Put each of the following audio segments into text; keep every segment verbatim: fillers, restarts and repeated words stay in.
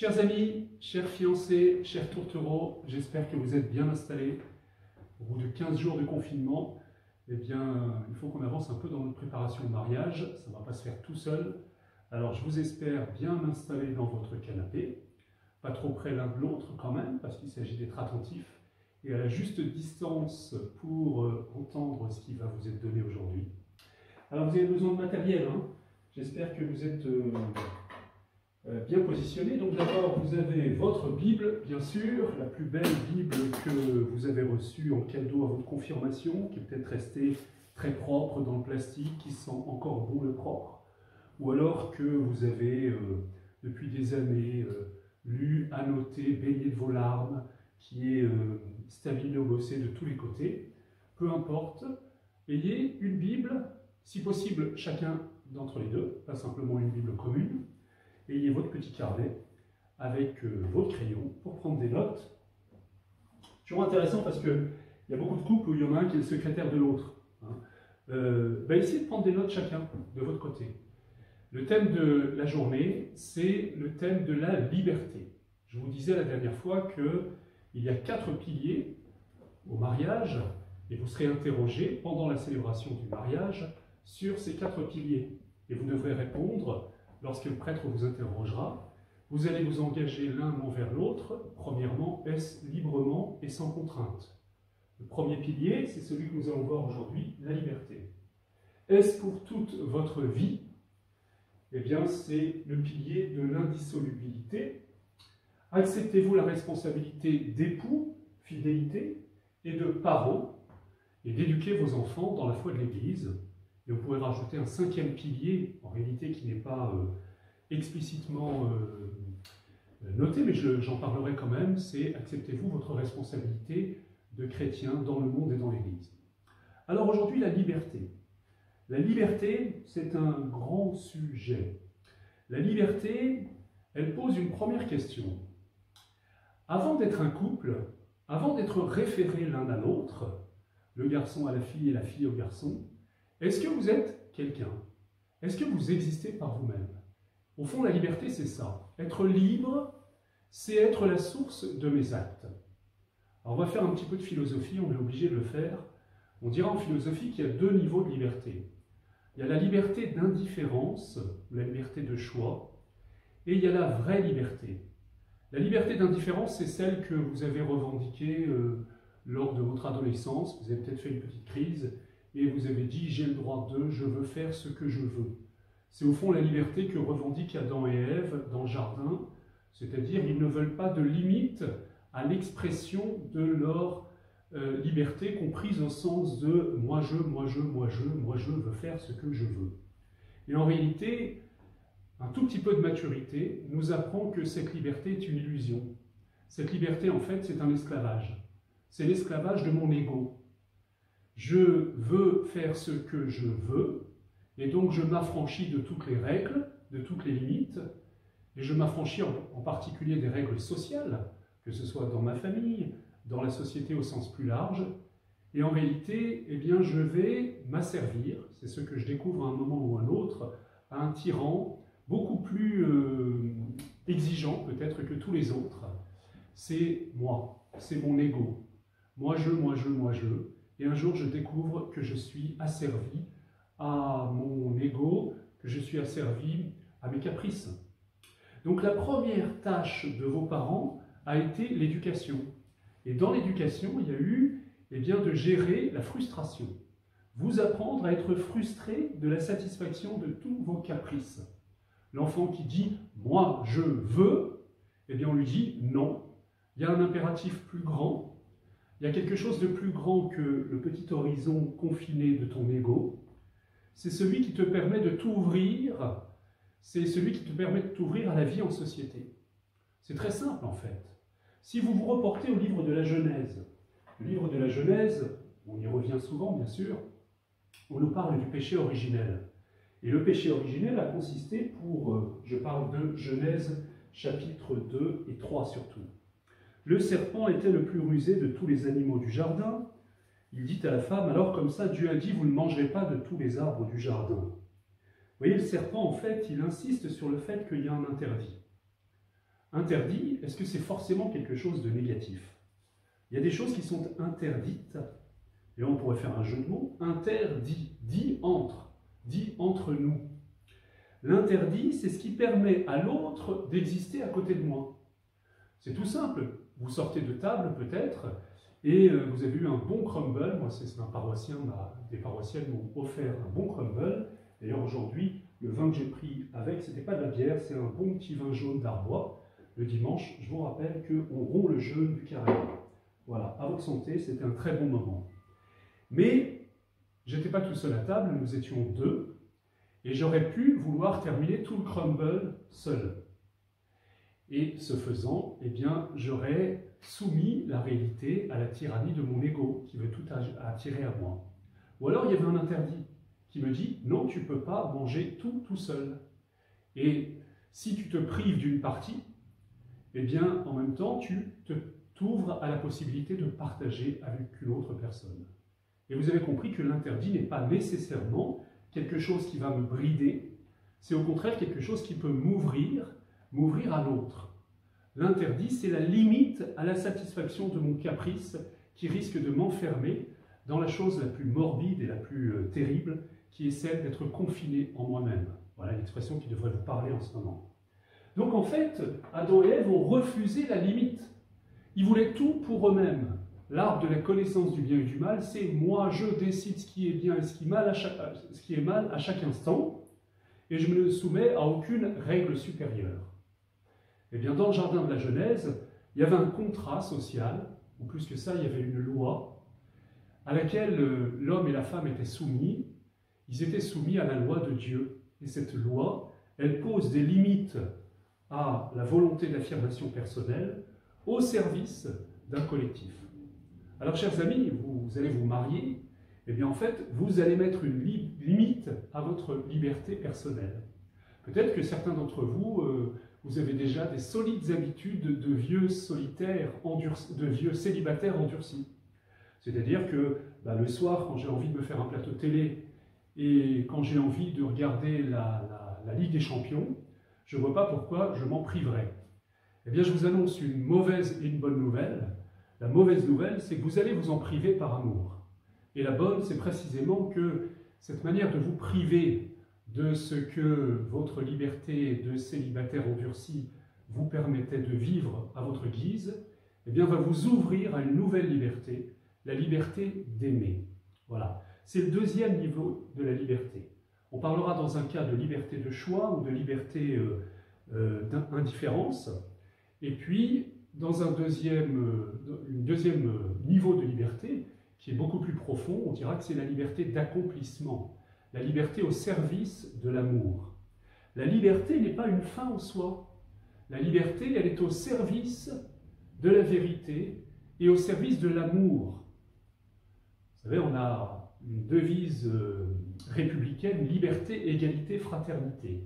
Chers amis, chers fiancés, chers tourtereaux, j'espère que vous êtes bien installés. Au bout de quinze jours de confinement, eh bien, il faut qu'on avance un peu dans notre préparation au mariage. Ça ne va pas se faire tout seul. Alors, je vous espère bien m'installer dans votre canapé, pas trop près l'un de l'autre quand même, parce qu'il s'agit d'être attentif, et à la juste distance pour euh, entendre ce qui va vous être donné aujourd'hui. Alors, vous avez besoin de matériel, hein. J'espère que vous êtes euh, euh, bien positionnés. Donc d'abord, vous avez votre Bible, bien sûr, la plus belle Bible que vous avez reçue en cadeau à votre confirmation, qui est peut-être restée très propre dans le plastique, qui sent encore bon le propre. Ou alors que vous avez, euh, depuis des années, euh, lu, annoté, baigné de vos larmes, qui est euh, stabilobossé de tous les côtés. Peu importe, ayez une Bible, si possible chacun d'entre les deux, pas simplement une Bible commune. Ayez votre petit carnet avec euh, votre crayon pour prendre des notes. Je trouve intéressant parce qu'il y a beaucoup de couples où il y en a un qui est le secrétaire de l'autre. Hein. Euh, bah, essayez de prendre des notes chacun de votre côté. Le thème de la journée, c'est le thème de la liberté. Je vous disais la dernière fois qu'il y a quatre piliers au mariage, et vous serez interrogé pendant la célébration du mariage sur ces quatre piliers. Et vous devrez répondre, lorsque le prêtre vous interrogera, vous allez vous engager l'un envers l'autre. Premièrement, est-ce librement et sans contrainte? Le premier pilier, c'est celui que nous allons voir aujourd'hui, la liberté. Est-ce pour toute votre vie? Eh bien, c'est le pilier de l'indissolubilité. Acceptez-vous la responsabilité d'époux, fidélité, et de parents, et d'éduquer vos enfants dans la foi de l'Église. Et vous pouvez rajouter un cinquième pilier, en réalité qui n'est pas euh, explicitement euh, noté, mais je, j'en parlerai quand même, c'est acceptez-vous votre responsabilité de chrétien dans le monde et dans l'Église. Alors aujourd'hui, la liberté. La liberté, c'est un grand sujet. La liberté, elle pose une première question. Avant d'être un couple, avant d'être référé l'un à l'autre, le garçon à la fille et la fille au garçon, est-ce que vous êtes quelqu'un? Est-ce que vous existez par vous-même? Au fond, la liberté, c'est ça. Être libre, c'est être la source de mes actes. Alors, on va faire un petit peu de philosophie, on est obligé de le faire. On dira en philosophie qu'il y a deux niveaux de liberté. Il y a la liberté d'indifférence, la liberté de choix, et il y a la vraie liberté. La liberté d'indifférence, c'est celle que vous avez revendiquée euh, lors de votre adolescence. Vous avez peut-être fait une petite crise et vous avez dit « j'ai le droit de, je veux faire ce que je veux ». C'est au fond la liberté que revendiquent Adam et Ève dans le jardin, c'est-à-dire ils ne veulent pas de limite à l'expression de leur euh, liberté, comprise au sens de « moi je, moi je, moi je, moi je veux faire ce que je veux ». Et en réalité, un tout petit peu de maturité nous apprend que cette liberté est une illusion. Cette liberté, en fait, c'est un esclavage. C'est l'esclavage de mon ego. Je veux faire ce que je veux, et donc je m'affranchis de toutes les règles, de toutes les limites, et je m'affranchis en, en particulier des règles sociales, que ce soit dans ma famille, dans la société au sens plus large, et en réalité, eh bien, je vais m'asservir, c'est ce que je découvre à un moment ou à un autre, à un tyran beaucoup plus euh, exigeant peut-être que tous les autres. C'est moi, c'est mon ego. Moi je, moi je, moi je. Et un jour je découvre que je suis asservi à mon ego, que je suis asservi à mes caprices. Donc la première tâche de vos parents a été l'éducation. Et dans l'éducation, il y a eu eh bien, de gérer la frustration. Vous apprendre à être frustré de la satisfaction de tous vos caprices. L'enfant qui dit « moi, je veux », eh bien on lui dit « non ». Il y a un impératif plus grand, il y a quelque chose de plus grand que le petit horizon confiné de ton ego. C'est celui qui te permet de t'ouvrir, c'est celui qui te permet de t'ouvrir à la vie en société. C'est très simple en fait. Si vous vous reportez au livre de la Genèse, le livre de la Genèse, on y revient souvent bien sûr, on nous parle du péché originel. Et le péché originel a consisté pour, je parle de Genèse chapitre deux et trois surtout. Le serpent était le plus rusé de tous les animaux du jardin. Il dit à la femme, alors comme ça, Dieu a dit, vous ne mangerez pas de tous les arbres du jardin. Vous voyez, le serpent en fait, il insiste sur le fait qu'il y a un interdit. Interdit, est-ce que c'est forcément quelque chose de négatif? Il y a des choses qui sont interdites, et on pourrait faire un jeu de mots, interdit, dit entre, dit entre nous. L'interdit, c'est ce qui permet à l'autre d'exister à côté de moi. C'est tout simple, vous sortez de table peut-être, et vous avez eu un bon crumble, moi c'est un paroissien, des paroissiens m'ont offert un bon crumble, d'ailleurs aujourd'hui, le vin que j'ai pris avec, c'était pas de la bière, c'est un bon petit vin jaune d'Arbois. Le dimanche, je vous rappelle qu'on rompt le jeûne du carême. Voilà, à votre santé, c'était un très bon moment. Mais, j'étais pas tout seul à table, nous étions deux, et j'aurais pu vouloir terminer tout le crumble seul. Et ce faisant, eh bien, j'aurais soumis la réalité à la tyrannie de mon ego, qui veut tout attirer à moi. Ou alors, il y avait un interdit qui me dit « Non, tu ne peux pas manger tout tout seul. » Et si tu te prives d'une partie, eh bien, en même temps, tu t'ouvres à la possibilité de partager avec une autre personne. Et vous avez compris que l'interdit n'est pas nécessairement quelque chose qui va me brider, c'est au contraire quelque chose qui peut m'ouvrir, m'ouvrir à l'autre. L'interdit, c'est la limite à la satisfaction de mon caprice qui risque de m'enfermer dans la chose la plus morbide et la plus terrible, qui est celle d'être confiné en moi-même. Voilà l'expression qui devrait vous parler en ce moment. Donc en fait, Adam et Ève ont refusé la limite. Ils voulaient tout pour eux-mêmes. L'arbre de la connaissance du bien et du mal, c'est moi, je décide ce qui est bien et ce qui est mal à chaque, ce qui est mal à chaque instant, et je me soumets à aucune règle supérieure. Eh bien, dans le jardin de la Genèse, il y avait un contrat social, ou plus que ça, il y avait une loi, à laquelle l'homme et la femme étaient soumis. Ils étaient soumis à la loi de Dieu. Et cette loi, elle pose des limites à la volonté d'affirmation personnelle au service d'un collectif. Alors, chers amis, vous allez vous marier, et bien en fait, vous allez mettre une limite à votre liberté personnelle. Peut-être que certains d'entre vous, euh, vous avez déjà des solides habitudes de vieux solitaires endurcis, de vieux célibataires endurcis. C'est-à-dire que bah, le soir, quand j'ai envie de me faire un plateau télé et quand j'ai envie de regarder la, la, la Ligue des Champions, je ne vois pas pourquoi je m'en priverais. Eh bien, je vous annonce une mauvaise et une bonne nouvelle. La mauvaise nouvelle, c'est que vous allez vous en priver par amour. Et la bonne, c'est précisément que cette manière de vous priver de ce que votre liberté de célibataire endurci vous permettait de vivre à votre guise, eh bien, va vous ouvrir à une nouvelle liberté, la liberté d'aimer. Voilà, c'est le deuxième niveau de la liberté. On parlera dans un cas de liberté de choix ou de liberté euh, euh, d'indifférence. Et puis, dans un deuxième, euh, une deuxième niveau de liberté, qui est beaucoup plus profond, on dira que c'est la liberté d'accomplissement, la liberté au service de l'amour. La liberté n'est pas une fin en soi. La liberté, elle est au service de la vérité et au service de l'amour. Vous savez, on a une devise républicaine, liberté, égalité, fraternité.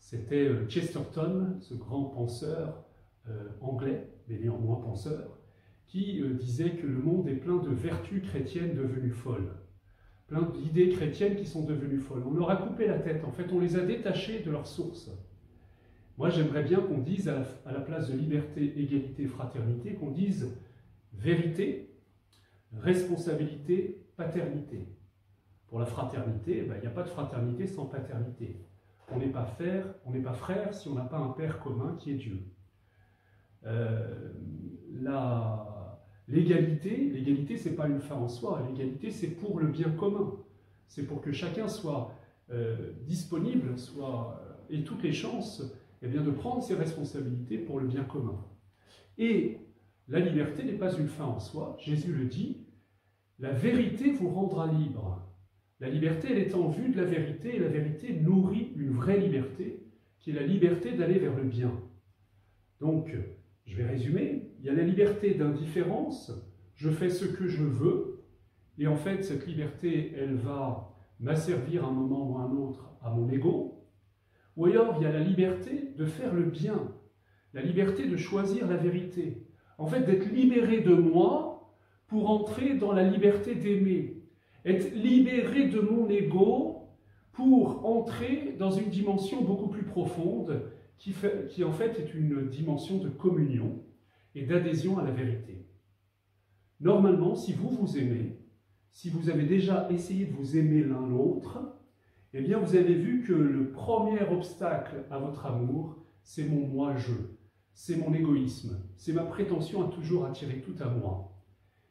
C'était Chesterton, ce grand penseur euh, anglais, mais néanmoins penseur, qui euh, disait que le monde est plein de vertus chrétiennes devenues folles, plein d'idées chrétiennes qui sont devenues folles. On leur a coupé la tête, en fait, on les a détachées de leur source. Moi, j'aimerais bien qu'on dise, à la, à la place de liberté, égalité, fraternité, qu'on dise vérité, responsabilité, paternité. Pour la fraternité, ben, il n'y a pas de fraternité sans paternité. On n'est pas frère, on n'est pas frère si on n'a pas un père commun qui est Dieu. Euh, l'égalité, l'égalité, c'est pas une fin en soi. L'égalité, c'est pour le bien commun. C'est pour que chacun soit euh, disponible, soit et toutes les chances, eh bien, de prendre ses responsabilités pour le bien commun. Et la liberté n'est pas une fin en soi. Jésus le dit, la vérité vous rendra libre. La liberté, elle est en vue de la vérité, et la vérité nourrit une vraie liberté, qui est la liberté d'aller vers le bien. Donc, je vais résumer, il y a la liberté d'indifférence, je fais ce que je veux, et en fait, cette liberté, elle va m'asservir à un moment ou à un autre à mon ego. Ou alors, il y a la liberté de faire le bien, la liberté de choisir la vérité. En fait, d'être libéré de moi pour entrer dans la liberté d'aimer. Être libéré de mon ego pour entrer dans une dimension beaucoup plus profonde qui, fait, qui en fait est une dimension de communion et d'adhésion à la vérité. Normalement, si vous vous aimez, si vous avez déjà essayé de vous aimer l'un l'autre, eh bien vous avez vu que le premier obstacle à votre amour, c'est mon moi-je, c'est mon égoïsme, c'est ma prétention à toujours attirer tout à moi.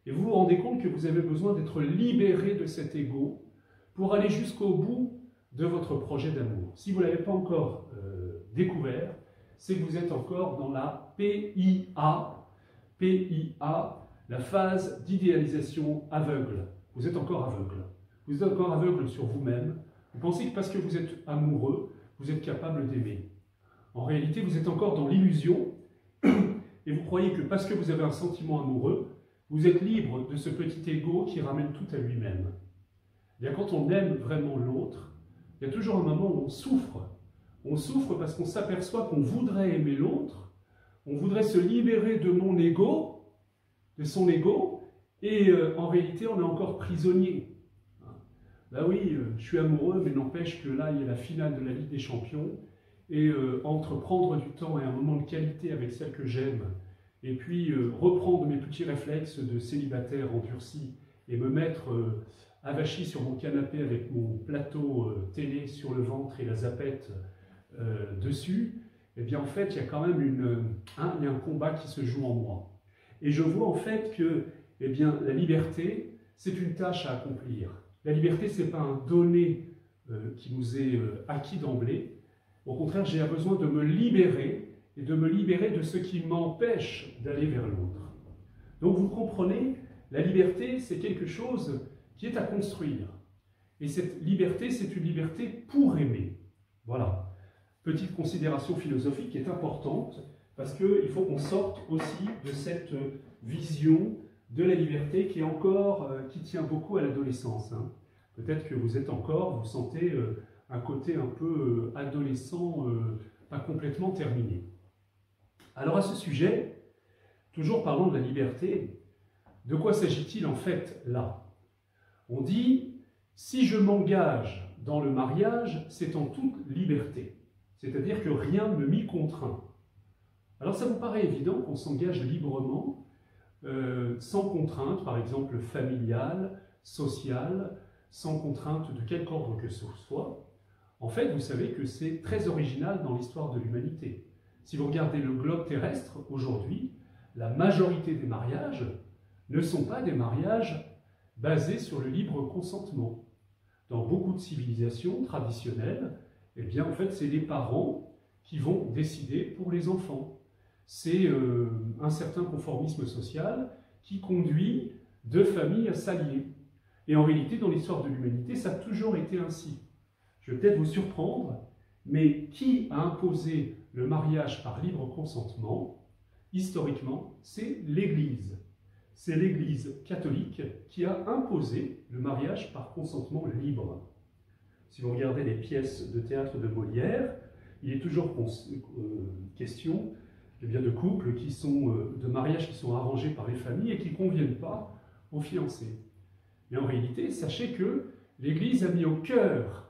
Et vous vous rendez compte que vous avez besoin d'être libéré de cet égo pour aller jusqu'au bout de votre projet d'amour. Si vous ne l'avez pas encore euh, découvert, c'est que vous êtes encore dans la P I A, P I A, la phase d'idéalisation aveugle. Vous êtes encore aveugle. Vous êtes encore aveugle sur vous-même. Vous pensez que parce que vous êtes amoureux, vous êtes capable d'aimer. En réalité, vous êtes encore dans l'illusion et vous croyez que parce que vous avez un sentiment amoureux, vous êtes libre de ce petit égo qui ramène tout à lui-même. Bien, quand on aime vraiment l'autre, il y a toujours un moment où on souffre. On souffre parce qu'on s'aperçoit qu'on voudrait aimer l'autre, on voudrait se libérer de mon égo, de son égo, et euh, en réalité, on est encore prisonnier. Hein? Ben oui, euh, je suis amoureux, mais n'empêche que là, il y a la finale de la Ligue des Champions, et euh, entre prendre du temps et un moment de qualité avec celle que j'aime, et puis euh, reprendre mes petits réflexes de célibataire endurci et me mettre euh, avachi sur mon canapé avec mon plateau euh, télé sur le ventre et la zapette euh, dessus, eh bien en fait, il y a quand même une, hein, il y a un combat qui se joue en moi. Et je vois en fait que eh bien, la liberté, c'est une tâche à accomplir. La liberté, ce n'est pas un donné euh, qui nous est euh, acquis d'emblée. Au contraire, j'ai besoin de me libérer et de me libérer de ce qui m'empêche d'aller vers l'autre. Donc vous comprenez, la liberté, c'est quelque chose qui est à construire. Et cette liberté, c'est une liberté pour aimer. Voilà. Petite considération philosophique qui est importante, parce qu'il faut qu'on sorte aussi de cette vision de la liberté qui est encore, qui tient beaucoup à l'adolescence. Hein. Peut-être que vous êtes encore, vous sentez un côté un peu adolescent, pas complètement terminé. Alors à ce sujet, toujours parlons de la liberté, de quoi s'agit-il en fait là? On dit, si je m'engage dans le mariage, c'est en toute liberté, c'est-à-dire que rien ne m'y contraint. Alors ça vous paraît évident qu'on s'engage librement, euh, sans contrainte, par exemple familiale, sociale, sans contrainte de quelque ordre que ce soit. En fait, vous savez que c'est très original dans l'histoire de l'humanité. Si vous regardez le globe terrestre, aujourd'hui, la majorité des mariages ne sont pas des mariages basés sur le libre consentement. Dans beaucoup de civilisations traditionnelles, eh bien, en fait, c'est les parents qui vont décider pour les enfants. C'est euh, un certain conformisme social qui conduit deux familles à s'allier. Et en réalité, dans l'histoire de l'humanité, ça a toujours été ainsi. Je vais peut-être vous surprendre, mais qui a imposé le mariage par libre consentement, historiquement, c'est l'Église. C'est l'Église catholique qui a imposé le mariage par consentement libre. Si vous regardez les pièces de théâtre de Molière, il est toujours question eh bien, de couples, qui sont, de mariages qui sont arrangés par les familles et qui ne conviennent pas aux fiancés. Mais en réalité, sachez que l'Église a mis au cœur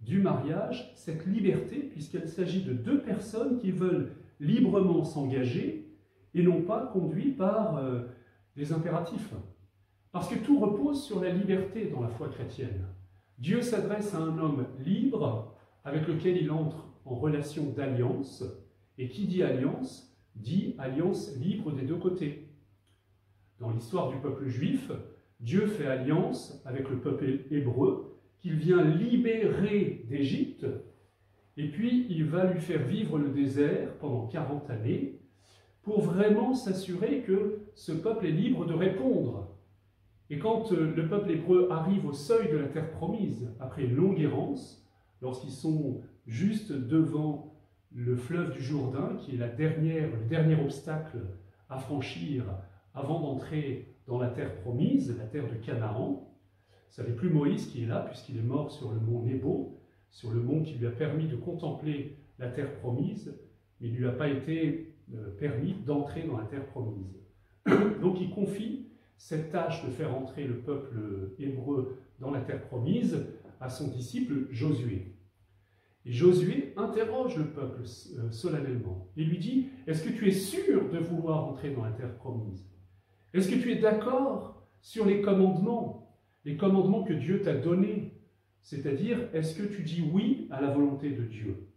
du mariage cette liberté, puisqu'il s'agit de deux personnes qui veulent librement s'engager et non pas conduits par euh, des impératifs. Parce que tout repose sur la liberté dans la foi chrétienne. Dieu s'adresse à un homme libre avec lequel il entre en relation d'alliance, et qui dit alliance, dit alliance libre des deux côtés. Dans l'histoire du peuple juif, Dieu fait alliance avec le peuple hébreu, qu'il vient libérer d'Égypte, et puis il va lui faire vivre le désert pendant quarante années, pour vraiment s'assurer que ce peuple est libre de répondre. Et quand le peuple hébreu arrive au seuil de la terre promise, après une longue errance, lorsqu'ils sont juste devant le fleuve du Jourdain, qui est la dernière, le dernier obstacle à franchir avant d'entrer dans la terre promise, la terre de Canaan, ça n'est plus Moïse qui est là, puisqu'il est mort sur le mont Nebo, sur le mont qui lui a permis de contempler la terre promise, mais il ne lui a pas été permis d'entrer dans la terre promise. Donc il confie cette tâche de faire entrer le peuple hébreu dans la terre promise à son disciple Josué. Et Josué interroge le peuple solennellement et lui dit « Est-ce que tu es sûr de vouloir entrer dans la terre promise? Est-ce que tu es d'accord sur les commandements, les commandements que Dieu t'a donnés? C'est-à-dire, est-ce que tu dis oui à la volonté de Dieu?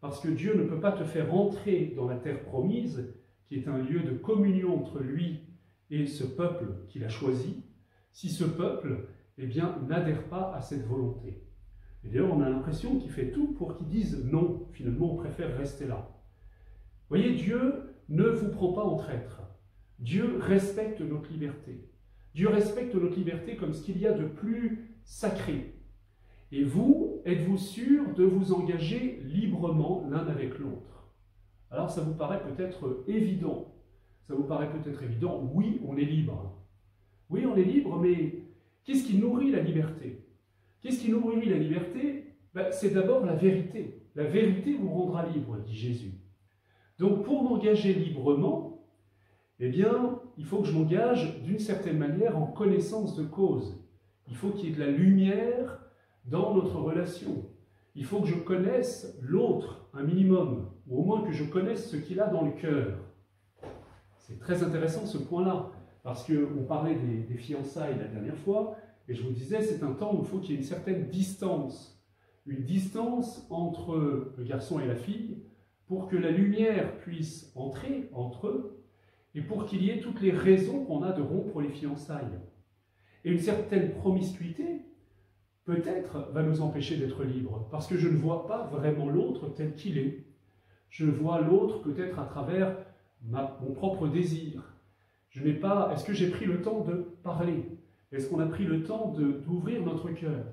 Parce que Dieu ne peut pas te faire entrer dans la terre promise, qui est un lieu de communion entre lui et ce peuple qu'il a choisi, si ce peuple, eh bien, n'adhère pas à cette volonté. » Et d'ailleurs, on a l'impression qu'il fait tout pour qu'ils disent non, finalement, on préfère rester là. Vous voyez, Dieu ne vous prend pas en traître. Dieu respecte notre liberté. Dieu respecte notre liberté comme ce qu'il y a de plus sacré. Et vous, êtes-vous sûr de vous engager librement l'un avec l'autre? Alors, ça vous paraît peut-être évident. Ça vous paraît peut-être évident, oui, on est libre. Oui, on est libre, mais qu'est-ce qui nourrit la liberté? Qu'est-ce qui nourrit la liberté? Ben, c'est d'abord la vérité. La vérité vous rendra libre, dit Jésus. Donc, pour m'engager librement, eh bien, il faut que je m'engage d'une certaine manière en connaissance de cause. Il faut qu'il y ait de la lumière dans notre relation. Il faut que je connaisse l'autre un minimum, ou au moins que je connaisse ce qu'il a dans le cœur. C'est très intéressant ce point-là, parce qu'on parlait des, des fiançailles la dernière fois, et je vous disais, c'est un temps où il faut qu'il y ait une certaine distance, une distance entre le garçon et la fille, pour que la lumière puisse entrer entre eux, et pour qu'il y ait toutes les raisons qu'on a de rompre les fiançailles. Et une certaine promiscuité, peut-être, va nous empêcher d'être libres, parce que je ne vois pas vraiment l'autre tel qu'il est. Je vois l'autre peut-être à travers ma, mon propre désir. Je n'ai pas. Est-ce que j'ai pris le temps de parler? Est-ce qu'on a pris le temps d'ouvrir notre cœur?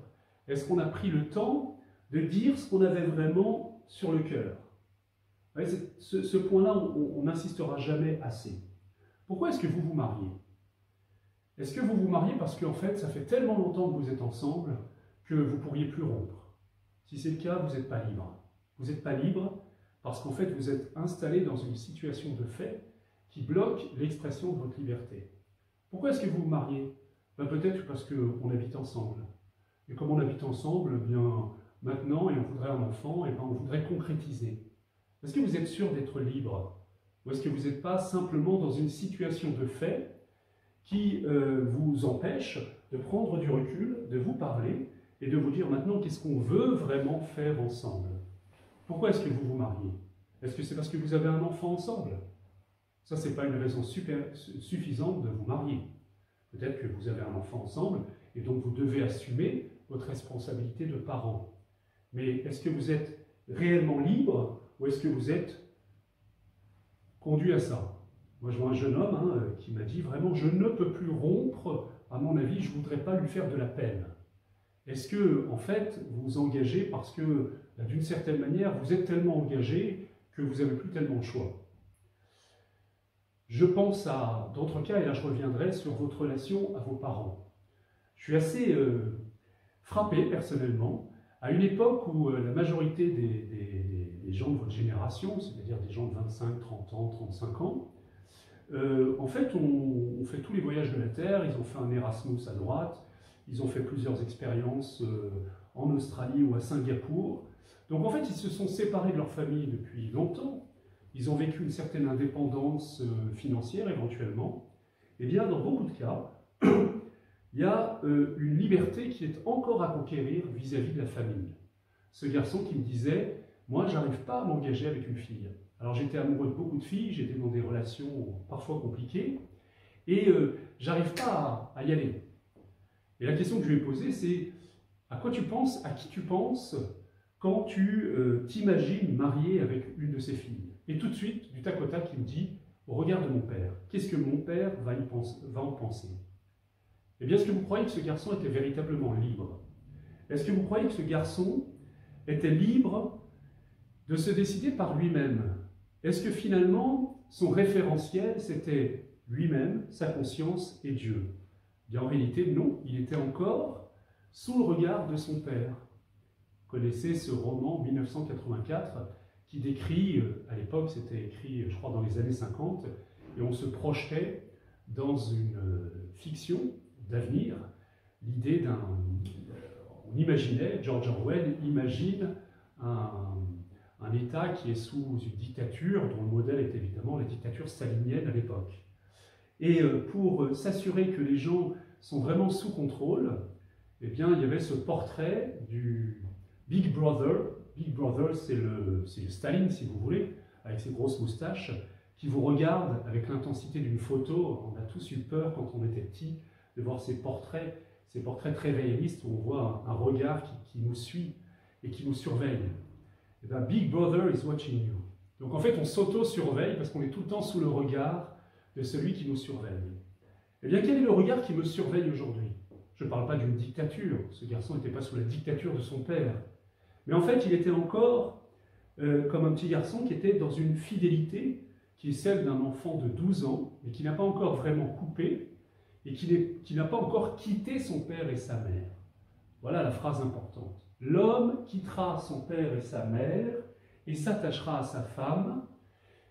Est-ce qu'on a pris le temps de dire ce qu'on avait vraiment sur le cœur? Vous voyez, ce ce point-là, on n'insistera jamais assez. Pourquoi est-ce que vous vous mariez? Est-ce que vous vous mariez parce qu'en fait, ça fait tellement longtemps que vous êtes ensemble que vous ne pourriez plus rompre? Si c'est le cas, vous n'êtes pas libre. Vous n'êtes pas libre parce qu'en fait, vous êtes installé dans une situation de fait qui bloque l'expression de votre liberté. Pourquoi est-ce que vous vous mariez? Ben peut-être parce qu'on habite ensemble. Et comme on habite ensemble, eh bien maintenant, et on voudrait un enfant, et eh ben on voudrait concrétiser. Est-ce que vous êtes sûr d'être libre? Ou est-ce que vous n'êtes pas simplement dans une situation de fait qui euh, vous empêche de prendre du recul, de vous parler, et de vous dire maintenant qu'est-ce qu'on veut vraiment faire ensemble? Pourquoi est-ce que vous vous mariez? Est-ce que c'est parce que vous avez un enfant ensemble? Ça, ce n'est pas une raison super, suffisante de vous marier. Peut-être que vous avez un enfant ensemble, et donc vous devez assumer votre responsabilité de parent. Mais est-ce que vous êtes réellement libre, ou est-ce que vous êtes conduit à ça? Moi, je vois un jeune homme hein, qui m'a dit vraiment « je ne peux plus rompre, à mon avis, je ne voudrais pas lui faire de la peine ». Est-ce que, en fait, vous vous engagez parce que, d'une certaine manière, vous êtes tellement engagé que vous n'avez plus tellement le choix? Je pense à d'autres cas, et là je reviendrai, sur votre relation à vos parents. Je suis assez euh, frappé, personnellement, à une époque où euh, la majorité des, des, des gens de votre génération, c'est-à-dire des gens de vingt-cinq, trente ans, trente-cinq ans, Euh, en fait, on, on fait tous les voyages de la Terre, ils ont fait un Erasmus à droite, ils ont fait plusieurs expériences euh, en Australie ou à Singapour. Donc en fait, ils se sont séparés de leur famille depuis longtemps, ils ont vécu une certaine indépendance euh, financière éventuellement. Et bien, dans beaucoup de cas, il y a euh, une liberté qui est encore à conquérir vis-à-vis de la famille. Ce garçon qui me disait « moi, j'arrive pas à m'engager avec une fille ». Alors j'étais amoureux de beaucoup de filles, j'étais dans des relations parfois compliquées, et euh, j'arrive pas à, à y aller. Et la question que je lui ai posée, c'est à quoi tu penses, à qui tu penses quand tu euh, t'imagines marié avec une de ces filles? Et tout de suite, du tac au tac, il me dit, regarde mon père, qu'est-ce que mon père va, y pense, va en penser? Eh bien, est-ce que vous croyez que ce garçon était véritablement libre? Est-ce que vous croyez que ce garçon était libre de se décider par lui-même? Est-ce que finalement, son référentiel, c'était lui-même, sa conscience et Dieu? Bien, en réalité, non, il était encore sous le regard de son père. Vous connaissez ce roman mille neuf cent quatre-vingt-quatre qui décrit, à l'époque, c'était écrit, je crois, dans les années cinquante, et on se projetait dans une fiction d'avenir, l'idée d'un... On imaginait, George Orwell imagine un, un État qui est sous une dictature, dont le modèle est évidemment la dictature stalinienne à l'époque. Et pour s'assurer que les gens sont vraiment sous contrôle, eh bien, il y avait ce portrait du Big Brother. Big Brother, c'est le, c'est le Staline, si vous voulez, avec ses grosses moustaches, qui vous regarde avec l'intensité d'une photo. On a tous eu peur, quand on était petit, de voir ces portraits, ces portraits très réalistes, où on voit un, un regard qui, qui nous suit et qui nous surveille. Eh bien, Big Brother is watching you. Donc, en fait, on s'auto-surveille parce qu'on est tout le temps sous le regard de celui qui nous surveille. Eh bien, quel est le regard qui me surveille aujourd'hui? Je ne parle pas d'une dictature, ce garçon n'était pas sous la dictature de son père. Mais en fait, il était encore euh, comme un petit garçon qui était dans une fidélité qui est celle d'un enfant de douze ans, mais qui n'a pas encore vraiment coupé, et qui n'a pas encore quitté son père et sa mère. Voilà la phrase importante. L'homme quittera son père et sa mère et s'attachera à sa femme.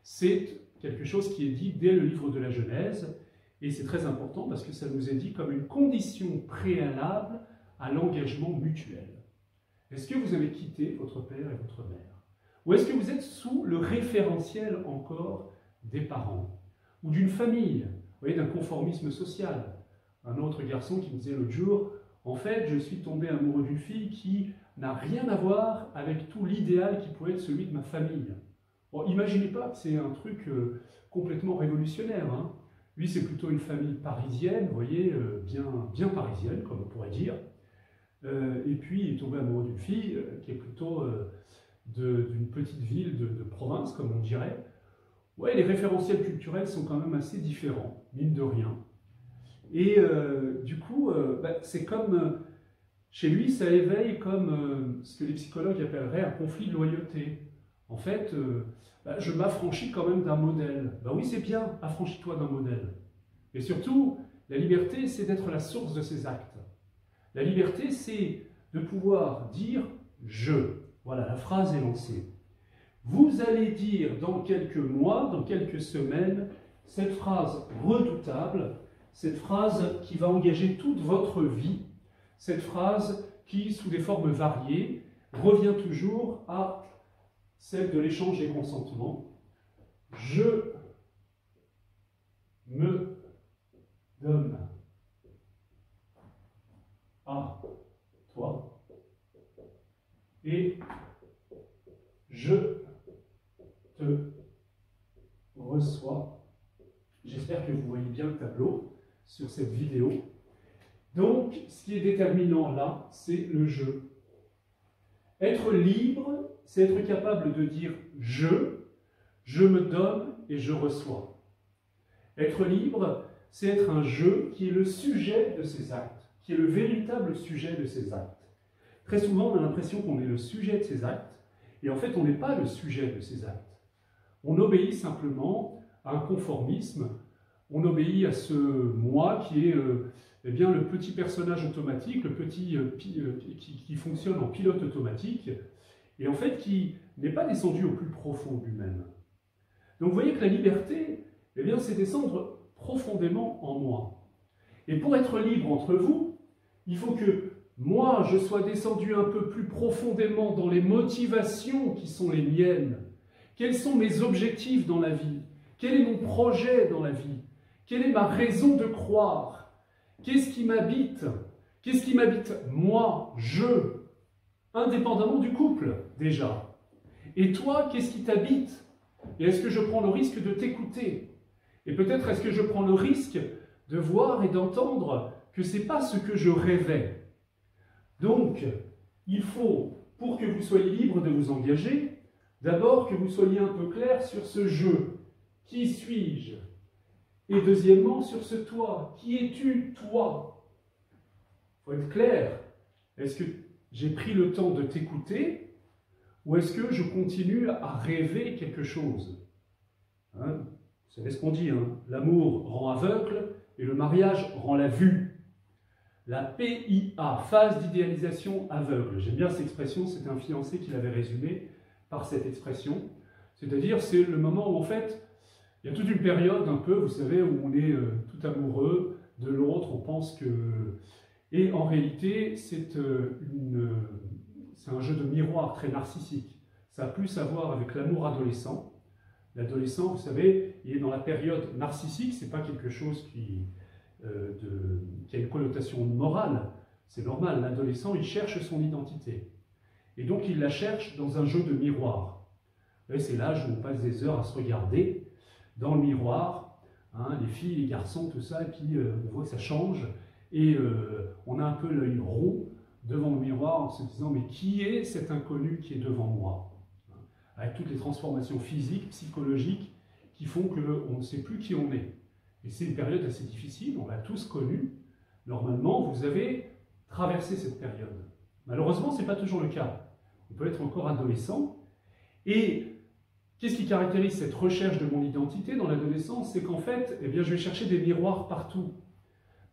C'est quelque chose qui est dit dès le livre de la Genèse, et c'est très important parce que ça nous est dit comme une condition préalable à l'engagement mutuel. Est-ce que vous avez quitté votre père et votre mère? Ou est-ce que vous êtes sous le référentiel encore des parents? Ou d'une famille? Vous voyez, d'un conformisme social. Un autre garçon qui me disait l'autre jour, « En fait, je suis tombé amoureux d'une fille qui n'a rien à voir avec tout l'idéal qui pouvait être celui de ma famille. » Bon, imaginez pas, c'est un truc euh, complètement révolutionnaire, hein. Lui, c'est plutôt une famille parisienne, vous voyez, euh, bien, bien parisienne, comme on pourrait dire. Euh, et puis, il est tombé amoureux d'une fille euh, qui est plutôt euh, d'une petite ville de, de province, comme on dirait. Ouais, les référentiels culturels sont quand même assez différents, mine de rien. Et euh, du coup, euh, bah, c'est comme, euh, chez lui, ça éveille comme euh, ce que les psychologues appelleraient un conflit de loyauté. En fait, euh, bah, je m'affranchis quand même d'un modèle. Ben oui, c'est bien, affranchis-toi d'un modèle. Mais surtout, la liberté, c'est d'être la source de ses actes. La liberté, c'est de pouvoir dire « je ». Voilà, la phrase est lancée. Vous allez dire dans quelques mois, dans quelques semaines, cette phrase redoutable, cette phrase qui va engager toute votre vie, cette phrase qui, sous des formes variées, revient toujours à celle de l'échange des consentements. Je me donne à toi et je te reçois. J'espère que vous voyez bien le tableau sur cette vidéo. Donc, ce qui est déterminant là, c'est le « je ». Être libre, c'est être capable de dire « je », « je me donne » et « je reçois ». Être libre, c'est être un « je » qui est le sujet de ses actes, qui est le véritable sujet de ses actes. Très souvent, on a l'impression qu'on est le sujet de ses actes, et en fait, on n'est pas le sujet de ses actes. On obéit simplement à un conformisme, on obéit à ce « moi » qui est euh, eh bien, le petit personnage automatique, le petit euh, pi, euh, qui, qui fonctionne en pilote automatique, et en fait qui n'est pas descendu au plus profond lui-même. Donc vous voyez que la liberté, eh bien, c'est descendre profondément en moi. Et pour être libre entre vous, il faut que moi, je sois descendu un peu plus profondément dans les motivations qui sont les miennes. Quels sont mes objectifs dans la vie? Quel est mon projet dans la vie? Quelle est ma raison de croire? Qu'est-ce qui m'habite? Qu'est-ce qui m'habite? Moi, je. Indépendamment du couple, déjà. Et toi, qu'est-ce qui t'habite? Et est-ce que je prends le risque de t'écouter? Et peut-être est-ce que je prends le risque de voir et d'entendre que ce n'est pas ce que je rêvais? Donc, il faut, pour que vous soyez libre de vous engager, d'abord que vous soyez un peu clair sur ce « jeu ». Qui suis-je? Et deuxièmement, sur ce « toi ». Qui es-tu, toi? Il faut être clair. Est-ce que j'ai pris le temps de t'écouter, ou est-ce que je continue à rêver quelque chose? Hein, vous savez ce qu'on dit, hein, l'amour rend aveugle et le mariage rend la vue. La P I A, phase d'idéalisation aveugle. J'aime bien cette expression, c'est un fiancé qui l'avait résumée par cette expression. C'est-à-dire, c'est le moment où, en fait, il y a toute une période un peu, vous savez, où on est euh, tout amoureux de l'autre, on pense que... Et en réalité, c'est euh, c'est un jeu de miroir très narcissique. Ça a plus à voir avec l'amour adolescent. L'adolescent, vous savez, il est dans la période narcissique, c'est pas quelque chose qui, euh, de, qui a une connotation morale, c'est normal, l'adolescent, il cherche son identité. Et donc il la cherche dans un jeu de miroir. C'est l'âge où on passe des heures à se regarder dans le miroir, hein, les filles, les garçons, tout ça, et puis euh, on voit que ça change, et euh, on a un peu l'œil rond devant le miroir en se disant « mais qui est cet inconnu qui est devant moi ?» avec toutes les transformations physiques, psychologiques, qui font qu'on ne sait plus qui on est. Et c'est une période assez difficile, on l'a tous connue. Normalement, vous avez traversé cette période. Malheureusement, ce n'est pas toujours le cas. On peut être encore adolescent. Et qu'est-ce qui caractérise cette recherche de mon identité dans l'adolescence? C'est qu'en fait, eh bien, je vais chercher des miroirs partout.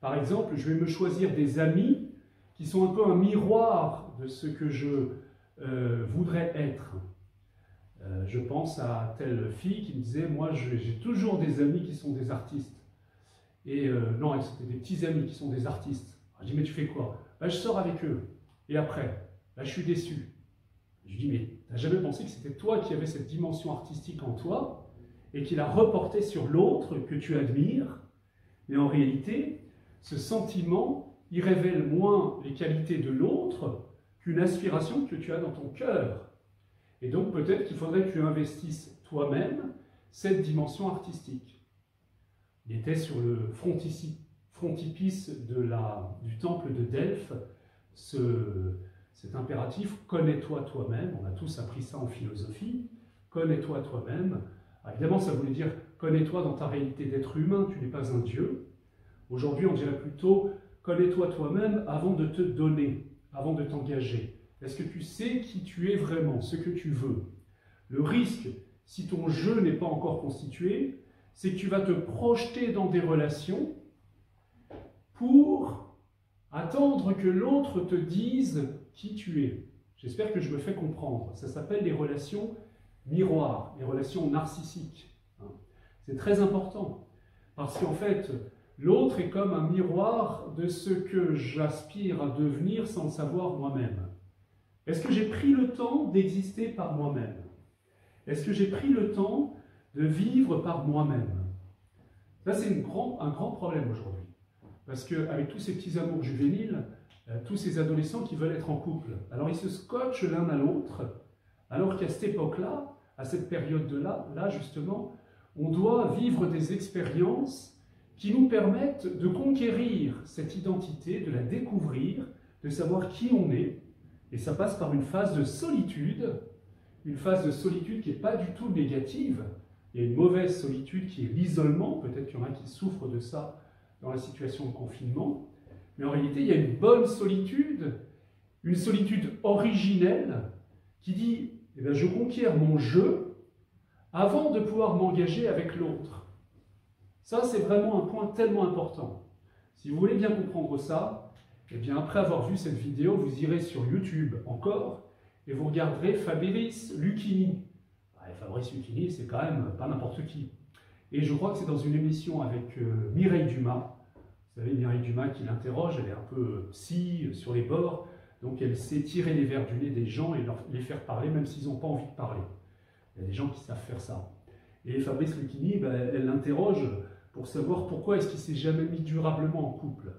Par exemple, je vais me choisir des amis qui sont un peu un miroir de ce que je euh, voudrais être. Euh, je pense à telle fille qui me disait « moi j'ai toujours des amis qui sont des artistes ». Et euh, non, c'était des petits amis qui sont des artistes. Alors, je dis « mais tu fais quoi ?»« Bah, je sors avec eux. » Et après, bah, je suis déçu. Je dis « mais t'as jamais pensé que c'était toi qui avais cette dimension artistique en toi et qui la reportais sur l'autre que tu admires ?» Mais en réalité, ce sentiment, il révèle moins les qualités de l'autre qu'une aspiration que tu as dans ton cœur. Et donc peut-être qu'il faudrait que tu investisses toi-même cette dimension artistique. Il était sur le frontispice de la, du temple de Delphes, ce, cet impératif « connais-toi toi-même », on a tous appris ça en philosophie, « connais-toi toi-même ». Évidemment, ça voulait dire « connais-toi dans ta réalité d'être humain, tu n'es pas un dieu ». Aujourd'hui, on dirait plutôt « connais-toi toi-même avant de te donner, avant de t'engager ». Est-ce que tu sais qui tu es vraiment, ce que tu veux? Le risque, si ton jeu n'est pas encore constitué, c'est que tu vas te projeter dans des relations pour attendre que l'autre te dise qui tu es. J'espère que je me fais comprendre. Ça s'appelle les relations miroirs, les relations narcissiques. C'est très important, parce qu'en fait, l'autre est comme un miroir de ce que j'aspire à devenir sans le savoir moi-même. Est-ce que j'ai pris le temps d'exister par moi-même? Est-ce que j'ai pris le temps de vivre par moi-même? Ça, c'est un grand problème aujourd'hui. Parce qu'avec tous ces petits amours juvéniles, tous ces adolescents qui veulent être en couple, alors ils se scotchent l'un à l'autre, alors qu'à cette époque-là, à cette période-là, là justement, on doit vivre des expériences qui nous permettent de conquérir cette identité, de la découvrir, de savoir qui on est. Et ça passe par une phase de solitude, une phase de solitude qui n'est pas du tout négative. Il y a une mauvaise solitude qui est l'isolement, peut-être qu'il y en a qui souffrent de ça dans la situation de confinement. Mais en réalité, il y a une bonne solitude, une solitude originelle qui dit eh bien, je conquiers mon jeu avant de pouvoir m'engager avec l'autre. Ça, c'est vraiment un point tellement important. Si vous voulez bien comprendre ça, eh bien, après avoir vu cette vidéo, vous irez sur YouTube encore et vous regarderez Fabrice Luchini. Ouais, Fabrice Luchini, c'est quand même pas n'importe qui. Et je crois que c'est dans une émission avec euh, Mireille Dumas. Vous savez, Mireille Dumas qui l'interroge, elle est un peu psy, sur les bords. Donc elle sait tirer les vers du nez des gens et leur, les faire parler, même s'ils n'ont pas envie de parler. Il y a des gens qui savent faire ça. Et Fabrice Luchini, bah, elle l'interroge pour savoir pourquoi est-ce qu'il s'est jamais mis durablement en couple.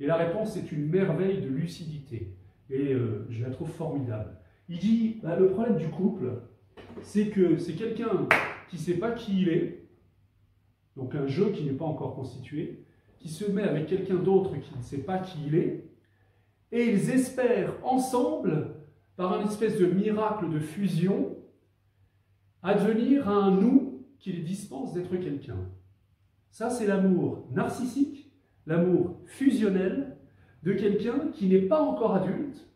Et la réponse est une merveille de lucidité, et euh, je la trouve formidable. Il dit, bah, le problème du couple, c'est que c'est quelqu'un qui ne sait pas qui il est, donc un jeu qui n'est pas encore constitué, qui se met avec quelqu'un d'autre qui ne sait pas qui il est, et ils espèrent ensemble, par un espèce de miracle de fusion, advenir à un nous qui les dispense d'être quelqu'un. Ça, c'est l'amour narcissique, l'amour fusionnel de quelqu'un qui n'est pas encore adulte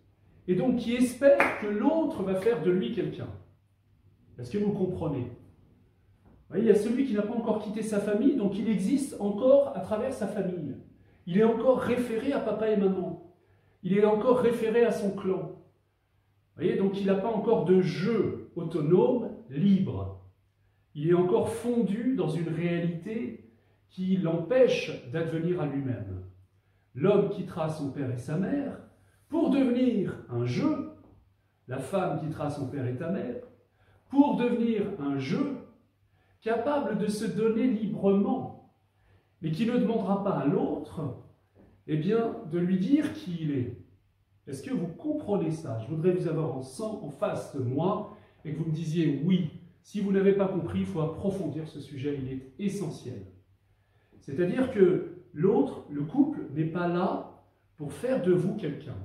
et donc qui espère que l'autre va faire de lui quelqu'un. Est-ce que vous comprenez? Vous voyez, il y a celui qui n'a pas encore quitté sa famille, donc il existe encore à travers sa famille. Il est encore référé à papa et maman. Il est encore référé à son clan. Vous voyez, donc il n'a pas encore de jeu autonome, libre. Il est encore fondu dans une réalité qui l'empêche d'advenir à lui-même. L'homme quittera son père et sa mère pour devenir un jeu la femme quittera son père et sa mère, pour devenir un jeu capable de se donner librement, mais qui ne demandera pas à l'autre, eh bien, de lui dire qui il est. Est-ce que vous comprenez ça? Je voudrais vous avoir en face de moi et que vous me disiez oui. Si vous n'avez pas compris, il faut approfondir ce sujet, il est essentiel. C'est-à-dire que l'autre, le couple, n'est pas là pour faire de vous quelqu'un.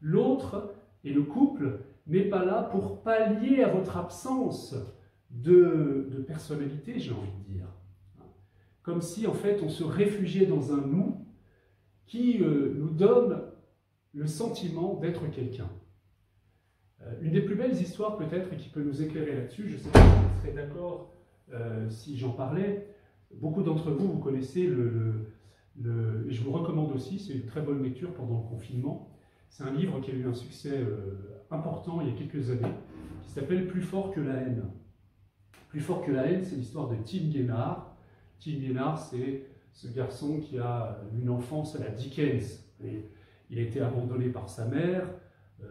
L'autre et le couple n'est pas là pour pallier à votre absence de, de personnalité, j'ai envie de dire. Comme si, en fait, on se réfugiait dans un « nous » qui euh, nous donne le sentiment d'être quelqu'un. Euh, une des plus belles histoires, peut-être, et qui peut nous éclairer là-dessus, je ne sais pas si vous serez d'accord euh, si j'en parlais, beaucoup d'entre vous, vous connaissez, le, le, le, et je vous recommande aussi, c'est une très bonne lecture pendant le confinement, c'est un livre qui a eu un succès euh, important il y a quelques années, qui s'appelle « Plus fort que la haine ». « Plus fort que la haine », c'est l'histoire de Tim Guénard. Tim Guénard, c'est ce garçon qui a une enfance à la Dickens. Et il a été abandonné par sa mère euh,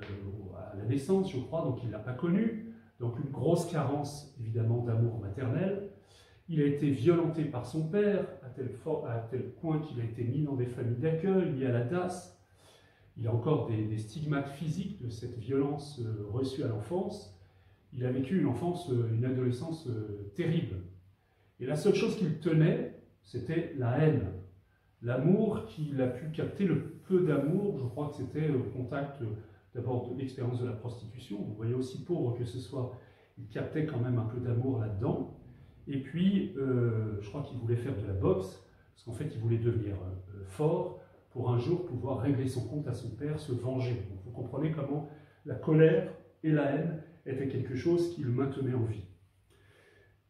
à la naissance, je crois, donc il ne l'a pas connu. Donc une grosse carence, évidemment, d'amour maternel. Il a été violenté par son père, à tel, for à tel point qu'il a été mis dans des familles d'accueil, mis à la D A S. Il a encore des, des stigmates physiques de cette violence euh, reçue à l'enfance. Il a vécu une enfance, euh, une adolescence euh, terrible. Et la seule chose qu'il tenait, c'était la haine. L'amour qu'il a pu capter, le peu d'amour, je crois que c'était au contact d'abord de l'expérience de la prostitution. Vous voyez, aussi pauvre que ce soit, il captait quand même un peu d'amour là-dedans. Et puis, euh, je crois qu'il voulait faire de la boxe, parce qu'en fait, il voulait devenir euh, fort pour un jour pouvoir régler son compte à son père, se venger. Donc, vous comprenez comment la colère et la haine étaient quelque chose qui le maintenait en vie.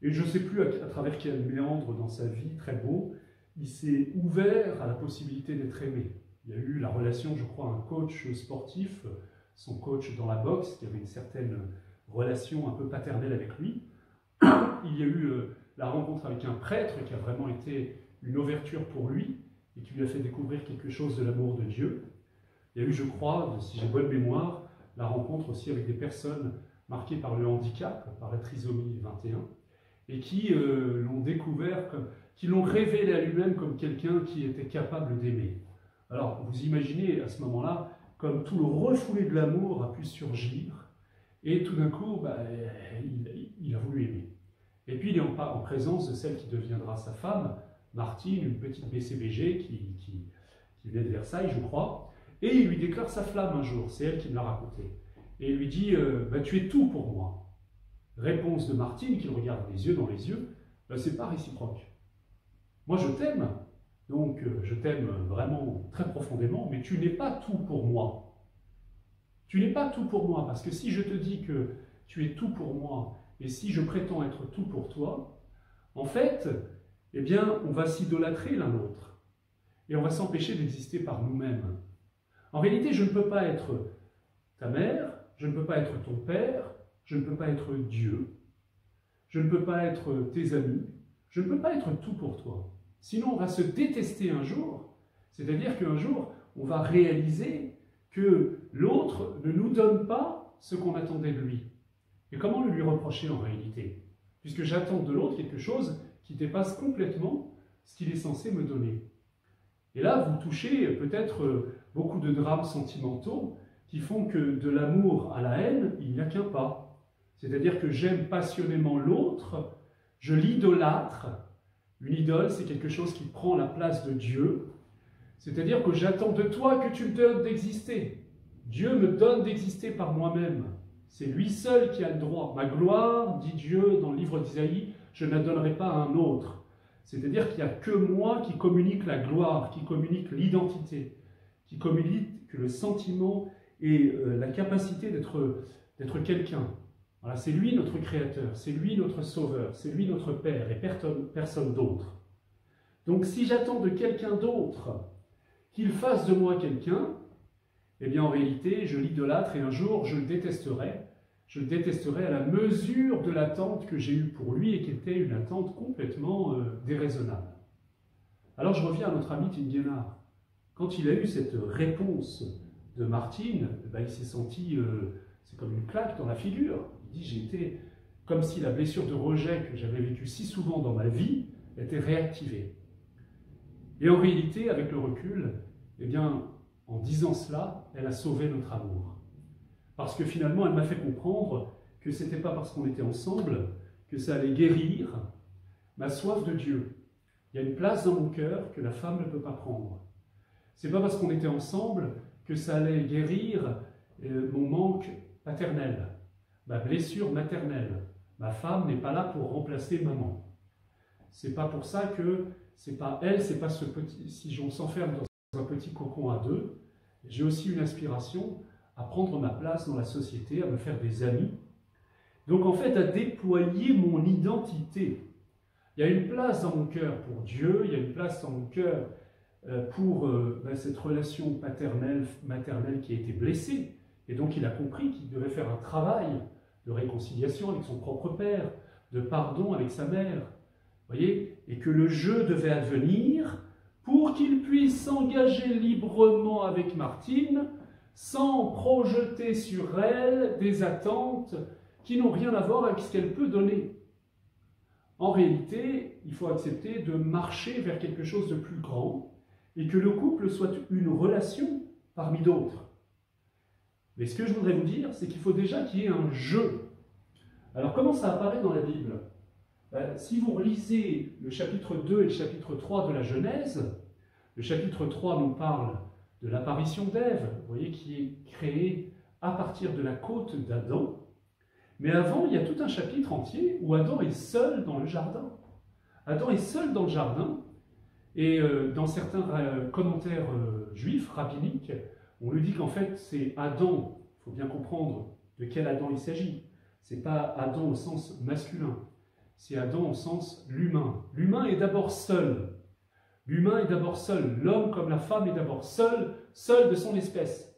Et je ne sais plus à, à travers quel méandre dans sa vie, très beau, il s'est ouvert à la possibilité d'être aimé. Il y a eu la relation, je crois, un coach sportif, son coach dans la boxe, qui avait une certaine relation un peu paternelle avec lui. Il y a eu la rencontre avec un prêtre qui a vraiment été une ouverture pour lui et qui lui a fait découvrir quelque chose de l'amour de Dieu. Il y a eu, je crois, si j'ai bonne mémoire, la rencontre aussi avec des personnes marquées par le handicap, par la trisomie vingt et un, et qui euh, l'ont découvert, comme, qui l'ont révélé à lui-même comme quelqu'un qui était capable d'aimer. Alors, vous imaginez à ce moment-là, comme tout le refoulé de l'amour a pu surgir, et tout d'un coup, bah, il, il a voulu aimer. Et puis, il est en, en présence de celle qui deviendra sa femme, Martine, une petite B C B G qui, qui, qui venait de Versailles, je crois, et il lui déclare sa flamme un jour, c'est elle qui me l'a raconté. Et il lui dit euh, bah, « tu es tout pour moi ». Réponse de Martine, qui le regarde les yeux dans les yeux, ben, c'est pas réciproque. Moi je t'aime, donc je t'aime vraiment très profondément, mais tu n'es pas tout pour moi. Tu n'es pas tout pour moi, parce que si je te dis que tu es tout pour moi, et si je prétends être tout pour toi, en fait, eh bien, on va s'idolâtrer l'un l'autre, et on va s'empêcher d'exister par nous-mêmes. En réalité, je ne peux pas être ta mère, je ne peux pas être ton père, je ne peux pas être Dieu, je ne peux pas être tes amis, je ne peux pas être tout pour toi. Sinon, on va se détester un jour, c'est-à-dire qu'un jour, on va réaliser que l'autre ne nous donne pas ce qu'on attendait de lui. Et comment le lui reprocher en réalité? Puisque j'attends de l'autre quelque chose qui dépasse complètement ce qu'il est censé me donner. Et là, vous touchez peut-être beaucoup de drames sentimentaux qui font que de l'amour à la haine, il n'y a qu'un pas. C'est-à-dire que j'aime passionnément l'autre, je l'idolâtre. Une idole, c'est quelque chose qui prend la place de Dieu. C'est-à-dire que j'attends de toi que tu me donnes d'exister. Dieu me donne d'exister par moi-même. C'est lui seul qui a le droit. Ma gloire, dit Dieu dans le livre d'Isaïe, je ne la donnerai pas à un autre. C'est-à-dire qu'il n'y a que moi qui communique la gloire, qui communique l'identité, qui communique le sentiment et la capacité d'être quelqu'un. Voilà, c'est lui notre Créateur, c'est lui notre Sauveur, c'est lui notre Père, et personne d'autre. Donc si j'attends de quelqu'un d'autre qu'il fasse de moi quelqu'un, eh bien en réalité, je l'idolâtre et un jour, je le détesterai. Je le détesterai à la mesure de l'attente que j'ai eue pour lui et qui était une attente complètement euh, déraisonnable. Alors je reviens à notre ami Tim Guénard. Quand il a eu cette réponse de Martine, eh bien, il s'est senti... Euh, C'est comme une claque dans la figure. Il dit, j'étais comme si la blessure de rejet que j'avais vécue si souvent dans ma vie était réactivée. Et en réalité, avec le recul, eh bien, en disant cela, elle a sauvé notre amour. Parce que finalement, elle m'a fait comprendre que ce n'était pas parce qu'on était ensemble que ça allait guérir ma soif de Dieu. Il y a une place dans mon cœur que la femme ne peut pas prendre. C'est pas parce qu'on était ensemble que ça allait guérir mon manque paternel, ma blessure maternelle. Ma femme n'est pas là pour remplacer maman. C'est pas pour ça que c'est pas elle, c'est pas ce petit. Si on s'enferme dans un petit cocon à deux, j'ai aussi une aspiration à prendre ma place dans la société, à me faire des amis. Donc en fait, à déployer mon identité. Il y a une place dans mon cœur pour Dieu, il y a une place dans mon cœur pour ben, cette relation paternelle, maternelle qui a été blessée. Et donc il a compris qu'il devait faire un travail de réconciliation avec son propre père, de pardon avec sa mère. Voyez, et que le jeu devait advenir pour qu'il puisse s'engager librement avec Martine, sans projeter sur elle des attentes qui n'ont rien à voir avec ce qu'elle peut donner. En réalité, il faut accepter de marcher vers quelque chose de plus grand et que le couple soit une relation parmi d'autres. Mais ce que je voudrais vous dire, c'est qu'il faut déjà qu'il y ait un jeu. Alors comment ça apparaît dans la Bible? Ben, si vous relisez le chapitre deux et le chapitre trois de la Genèse, le chapitre trois nous parle de l'apparition d'Ève, vous voyez, qui est créée à partir de la côte d'Adam. Mais avant, il y a tout un chapitre entier où Adam est seul dans le jardin. Adam est seul dans le jardin, et dans certains commentaires juifs, rabbiniques, on lui dit qu'en fait c'est Adam, il faut bien comprendre de quel Adam il s'agit. Ce n'est pas Adam au sens masculin, c'est Adam au sens l'humain. L'humain est d'abord seul. L'humain est d'abord seul. L'homme comme la femme est d'abord seul, seul de son espèce.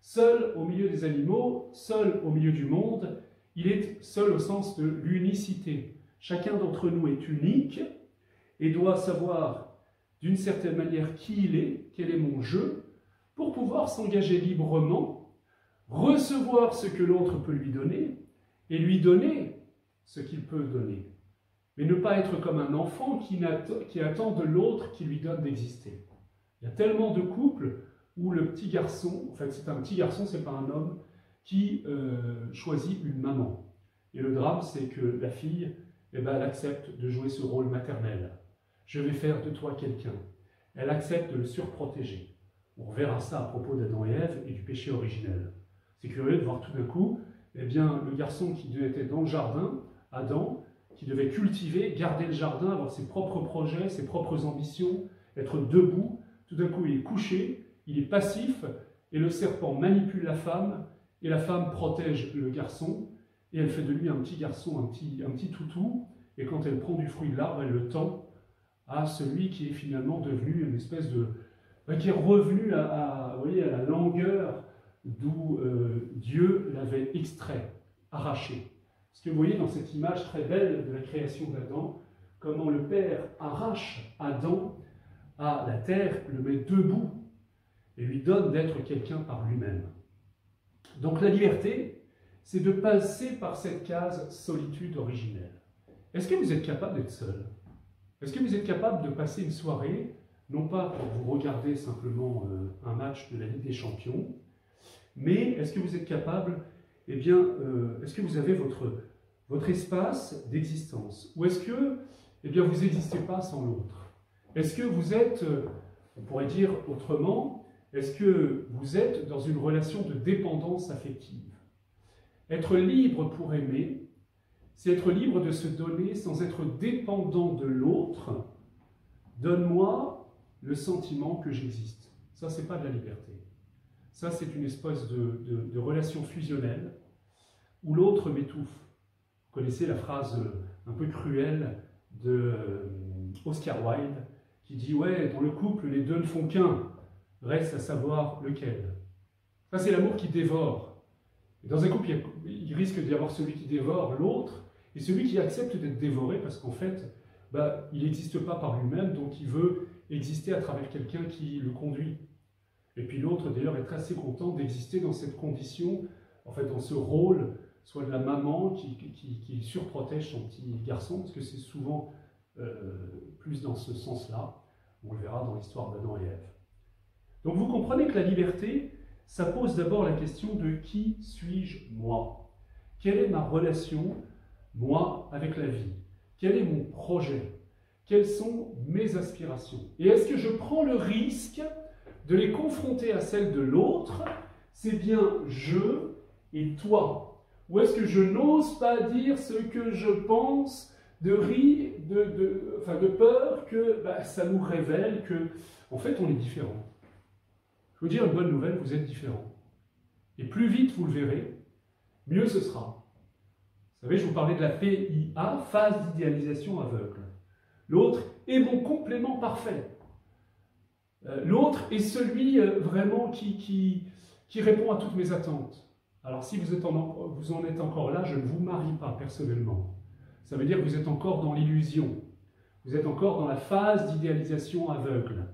Seul au milieu des animaux, seul au milieu du monde. Il est seul au sens de l'unicité. Chacun d'entre nous est unique et doit savoir d'une certaine manière qui il est, quel est mon jeu, pour pouvoir s'engager librement, recevoir ce que l'autre peut lui donner et lui donner ce qu'il peut donner. Mais ne pas être comme un enfant qui, qui attend de l'autre qui lui donne d'exister. Il y a tellement de couples où le petit garçon, en fait c'est un petit garçon, c'est pas un homme, qui euh, choisit une maman. Et le drame, c'est que la fille, eh ben, elle accepte de jouer ce rôle maternel. Je vais faire de toi quelqu'un. Elle accepte de le surprotéger. On verra ça à propos d'Adam et Ève et du péché originel. C'est curieux de voir tout d'un coup, eh bien, le garçon qui était dans le jardin, Adam, qui devait cultiver, garder le jardin, avoir ses propres projets, ses propres ambitions, être debout. Tout d'un coup, il est couché, il est passif, et le serpent manipule la femme. Et la femme protège le garçon, et elle fait de lui un petit garçon, un petit, un petit toutou, et quand elle prend du fruit de l'arbre, elle le tend à celui qui est finalement devenu une espèce de... qui est revenu à, à, vous voyez, à la langueur d'où euh, Dieu l'avait extrait, arraché. Ce que vous voyez dans cette image très belle de la création d'Adam, comment le Père arrache Adam à la terre, le met debout, et lui donne d'être quelqu'un par lui-même. Donc la liberté, c'est de passer par cette case solitude originelle. Est-ce que vous êtes capable d'être seul? Est-ce que vous êtes capable de passer une soirée, non pas pour vous regarder simplement euh, un match de la Ligue des Champions, mais est-ce que vous êtes capable, eh bien, euh, est-ce que vous avez votre, votre espace d'existence? Ou est-ce que eh bien, vous n'existez pas sans l'autre? Est-ce que vous êtes, euh, on pourrait dire autrement, est-ce que vous êtes dans une relation de dépendance affective? Être libre pour aimer, c'est être libre de se donner sans être dépendant de l'autre. Donne-moi le sentiment que j'existe. Ça, c'est pas de la liberté. Ça, c'est une espèce de, de, de relation fusionnelle où l'autre m'étouffe. Vous connaissez la phrase un peu cruelle d'Oscar Wilde qui dit « Ouais, dans le couple, les deux ne font qu'un. » Reste à savoir lequel. Ça, c'est l'amour qui dévore. Et dans un couple, il risque d'y avoir celui qui dévore l'autre et celui qui accepte d'être dévoré parce qu'en fait, bah, il n'existe pas par lui-même, donc il veut exister à travers quelqu'un qui le conduit. Et puis l'autre, d'ailleurs, est assez content d'exister dans cette condition en fait, dans ce rôle, soit de la maman qui, qui, qui surprotège son petit garçon, parce que c'est souvent euh, plus dans ce sens-là, on le verra dans l'histoire d'Adam et Ève. Donc vous comprenez que la liberté, ça pose d'abord la question de qui suis-je moi? Quelle est ma relation, moi, avec la vie? Quel est mon projet? Quelles sont mes aspirations? Et est-ce que je prends le risque de les confronter à celles de l'autre? C'est bien je et toi. Ou est-ce que je n'ose pas dire ce que je pense de rire, de, de, enfin de peur que bah, ça nous révèle que, en fait, on est différent. Je veux dire une bonne nouvelle, vous êtes différent. Et plus vite vous le verrez, mieux ce sera. Vous savez, je vous parlais de la P I A, phase d'idéalisation aveugle. L'autre est mon complément parfait. Euh, L'autre est celui euh, vraiment qui, qui, qui répond à toutes mes attentes. Alors si vous, êtes en, vous en êtes encore là, je ne vous marie pas personnellement. Ça veut dire que vous êtes encore dans l'illusion. Vous êtes encore dans la phase d'idéalisation aveugle.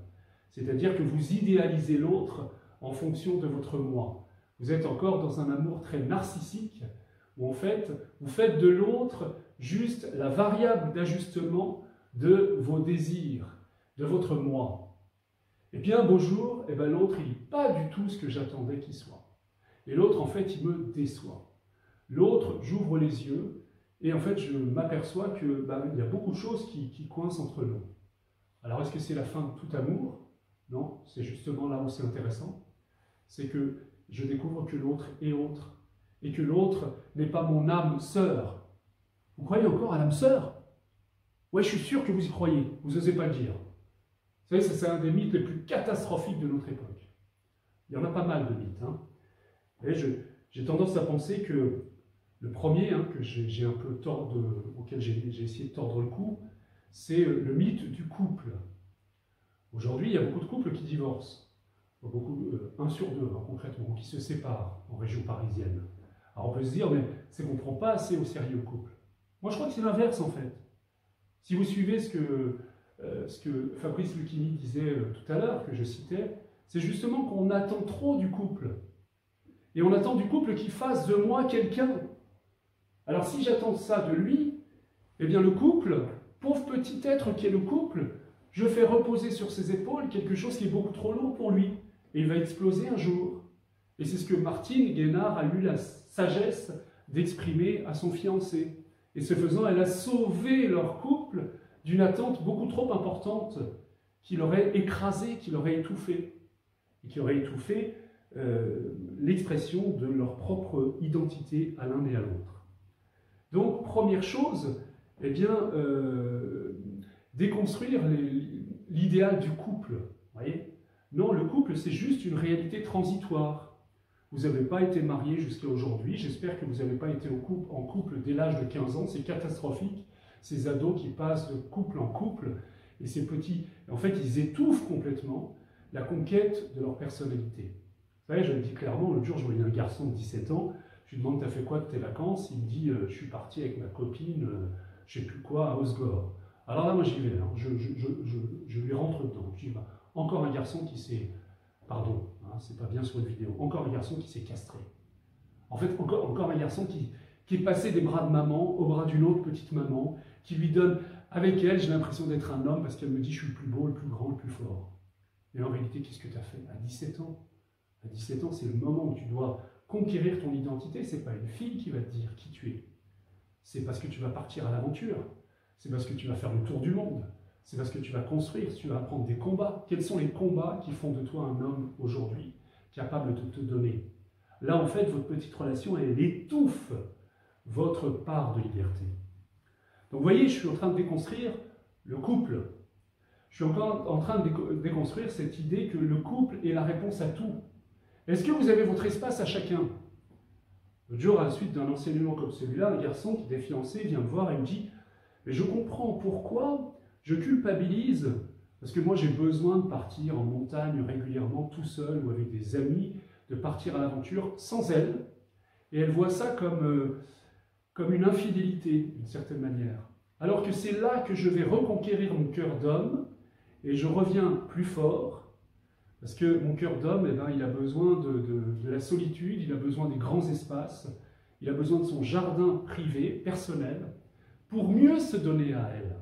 C'est-à-dire que vous idéalisez l'autre en fonction de votre moi. Vous êtes encore dans un amour très narcissique, où en fait, vous faites de l'autre juste la variable d'ajustement de vos désirs, de votre moi. Et bien un beau jour, et bien l'autre, il n'est pas du tout ce que j'attendais qu'il soit. Et l'autre, en fait, il me déçoit. L'autre, j'ouvre les yeux, et en fait, je m'aperçois qu'il y a beaucoup de choses qui, qui coincent entre nous. Alors, est-ce que c'est la fin de tout amour? Non, c'est justement là où c'est intéressant. C'est que je découvre que l'autre est autre, et que l'autre n'est pas mon âme sœur. Vous croyez encore à l'âme sœur? Ouais, je suis sûr que vous y croyez, vous n'osez pas le dire. Vous savez, c'est un des mythes les plus catastrophiques de notre époque. Il y en a pas mal de mythes. Hein. J'ai tendance à penser que le premier, hein, que j'ai un peu tordre, auquel j'ai essayé de tordre le cou, c'est le mythe du couple. Aujourd'hui, il y a beaucoup de couples qui divorcent. Beaucoup, euh, un sur deux, hein, concrètement, qui se séparent en région parisienne. Alors on peut se dire, mais c'est qu'on ne prend pas assez au sérieux le couple. Moi, je crois que c'est l'inverse, en fait. Si vous suivez ce que, euh, ce que Fabrice Luchini disait euh, tout à l'heure, que je citais, c'est justement qu'on attend trop du couple. Et on attend du couple qu'il fasse de moi quelqu'un. Alors si j'attends ça de lui, eh bien le couple, pauvre petit être qui est le couple, je fais reposer sur ses épaules quelque chose qui est beaucoup trop lourd pour lui. Et il va exploser un jour. Et c'est ce que Martine Guénard a eu la sagesse d'exprimer à son fiancé. Et ce faisant, elle a sauvé leur couple d'une attente beaucoup trop importante qui l'aurait écrasé, qui l'aurait étouffé. Et qui aurait étouffé euh, l'expression de leur propre identité à l'un et à l'autre. Donc, première chose, eh bien, euh, déconstruire l'idéal du couple. Voyez ? Non, le couple, c'est juste une réalité transitoire. Vous n'avez pas été marié jusqu'à aujourd'hui, j'espère que vous n'avez pas été au couple, en couple dès l'âge de quinze ans, c'est catastrophique, ces ados qui passent de couple en couple, et ces petits, en fait, ils étouffent complètement la conquête de leur personnalité. Vous savez, je le dis clairement, l'autre jour, je voyais un garçon de dix-sept ans, je lui demande « t'as fait quoi de tes vacances ?» Il me dit euh, « je suis parti avec ma copine, euh, je ne sais plus quoi, à Osgore. » Alors là, moi, j'y vais, hein. je, je, je, je, je lui rentre dedans, je dis bah, encore un garçon qui s'est... Pardon, hein, c'est pas bien sur une vidéo. Encore un garçon qui s'est castré. En fait, encore, encore un garçon qui, qui est passé des bras de maman aux bras d'une autre petite maman, qui lui donne... Avec elle, j'ai l'impression d'être un homme parce qu'elle me dit « je suis le plus beau, le plus grand, le plus fort ». Et en réalité, qu'est-ce que tu as fait à dix-sept ans? À dix-sept ans, c'est le moment où tu dois conquérir ton identité. C'est pas une fille qui va te dire qui tu es. C'est parce que tu vas partir à l'aventure. C'est parce que tu vas faire le tour du monde. C'est parce que tu vas construire, tu vas apprendre des combats. Quels sont les combats qui font de toi un homme aujourd'hui, capable de te donner? Là, en fait, votre petite relation, elle étouffe votre part de liberté. Donc, vous voyez, je suis en train de déconstruire le couple. Je suis encore en train de déconstruire cette idée que le couple est la réponse à tout. Est-ce que vous avez votre espace à chacun? L'autre jour, à la suite d'un enseignement comme celui-là, un garçon qui était fiancé vient me voir et me dit « mais je comprends pourquoi... je culpabilise parce que moi j'ai besoin de partir en montagne régulièrement tout seul ou avec des amis, de partir à l'aventure sans elle. » Et elle voit ça comme, euh, comme une infidélité d'une certaine manière. Alors que c'est là que je vais reconquérir mon cœur d'homme et je reviens plus fort Parce que mon cœur d'homme, eh ben, il a besoin de, de, de la solitude, il a besoin des grands espaces, il a besoin de son jardin privé, personnel, pour mieux se donner à elle.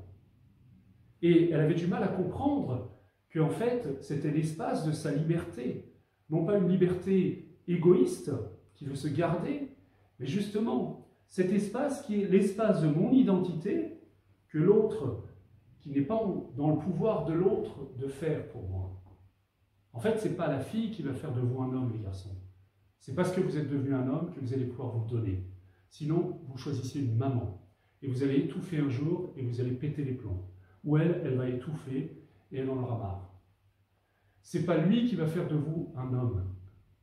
Et elle avait du mal à comprendre qu'en fait, c'était l'espace de sa liberté. Non pas une liberté égoïste, qui veut se garder, mais justement, cet espace qui est l'espace de mon identité, que l'autre, qui n'est pas dans le pouvoir de l'autre de faire pour moi. En fait, ce n'est pas la fille qui va faire de vous un homme, les garçons. C'est parce que vous êtes devenu un homme que vous allez pouvoir vous donner. Sinon, vous choisissez une maman. Et vous allez étouffer un jour et vous allez péter les plombs. Ou elle, elle va étouffer et elle en aura marre. Ce n'est pas lui qui va faire de vous un homme,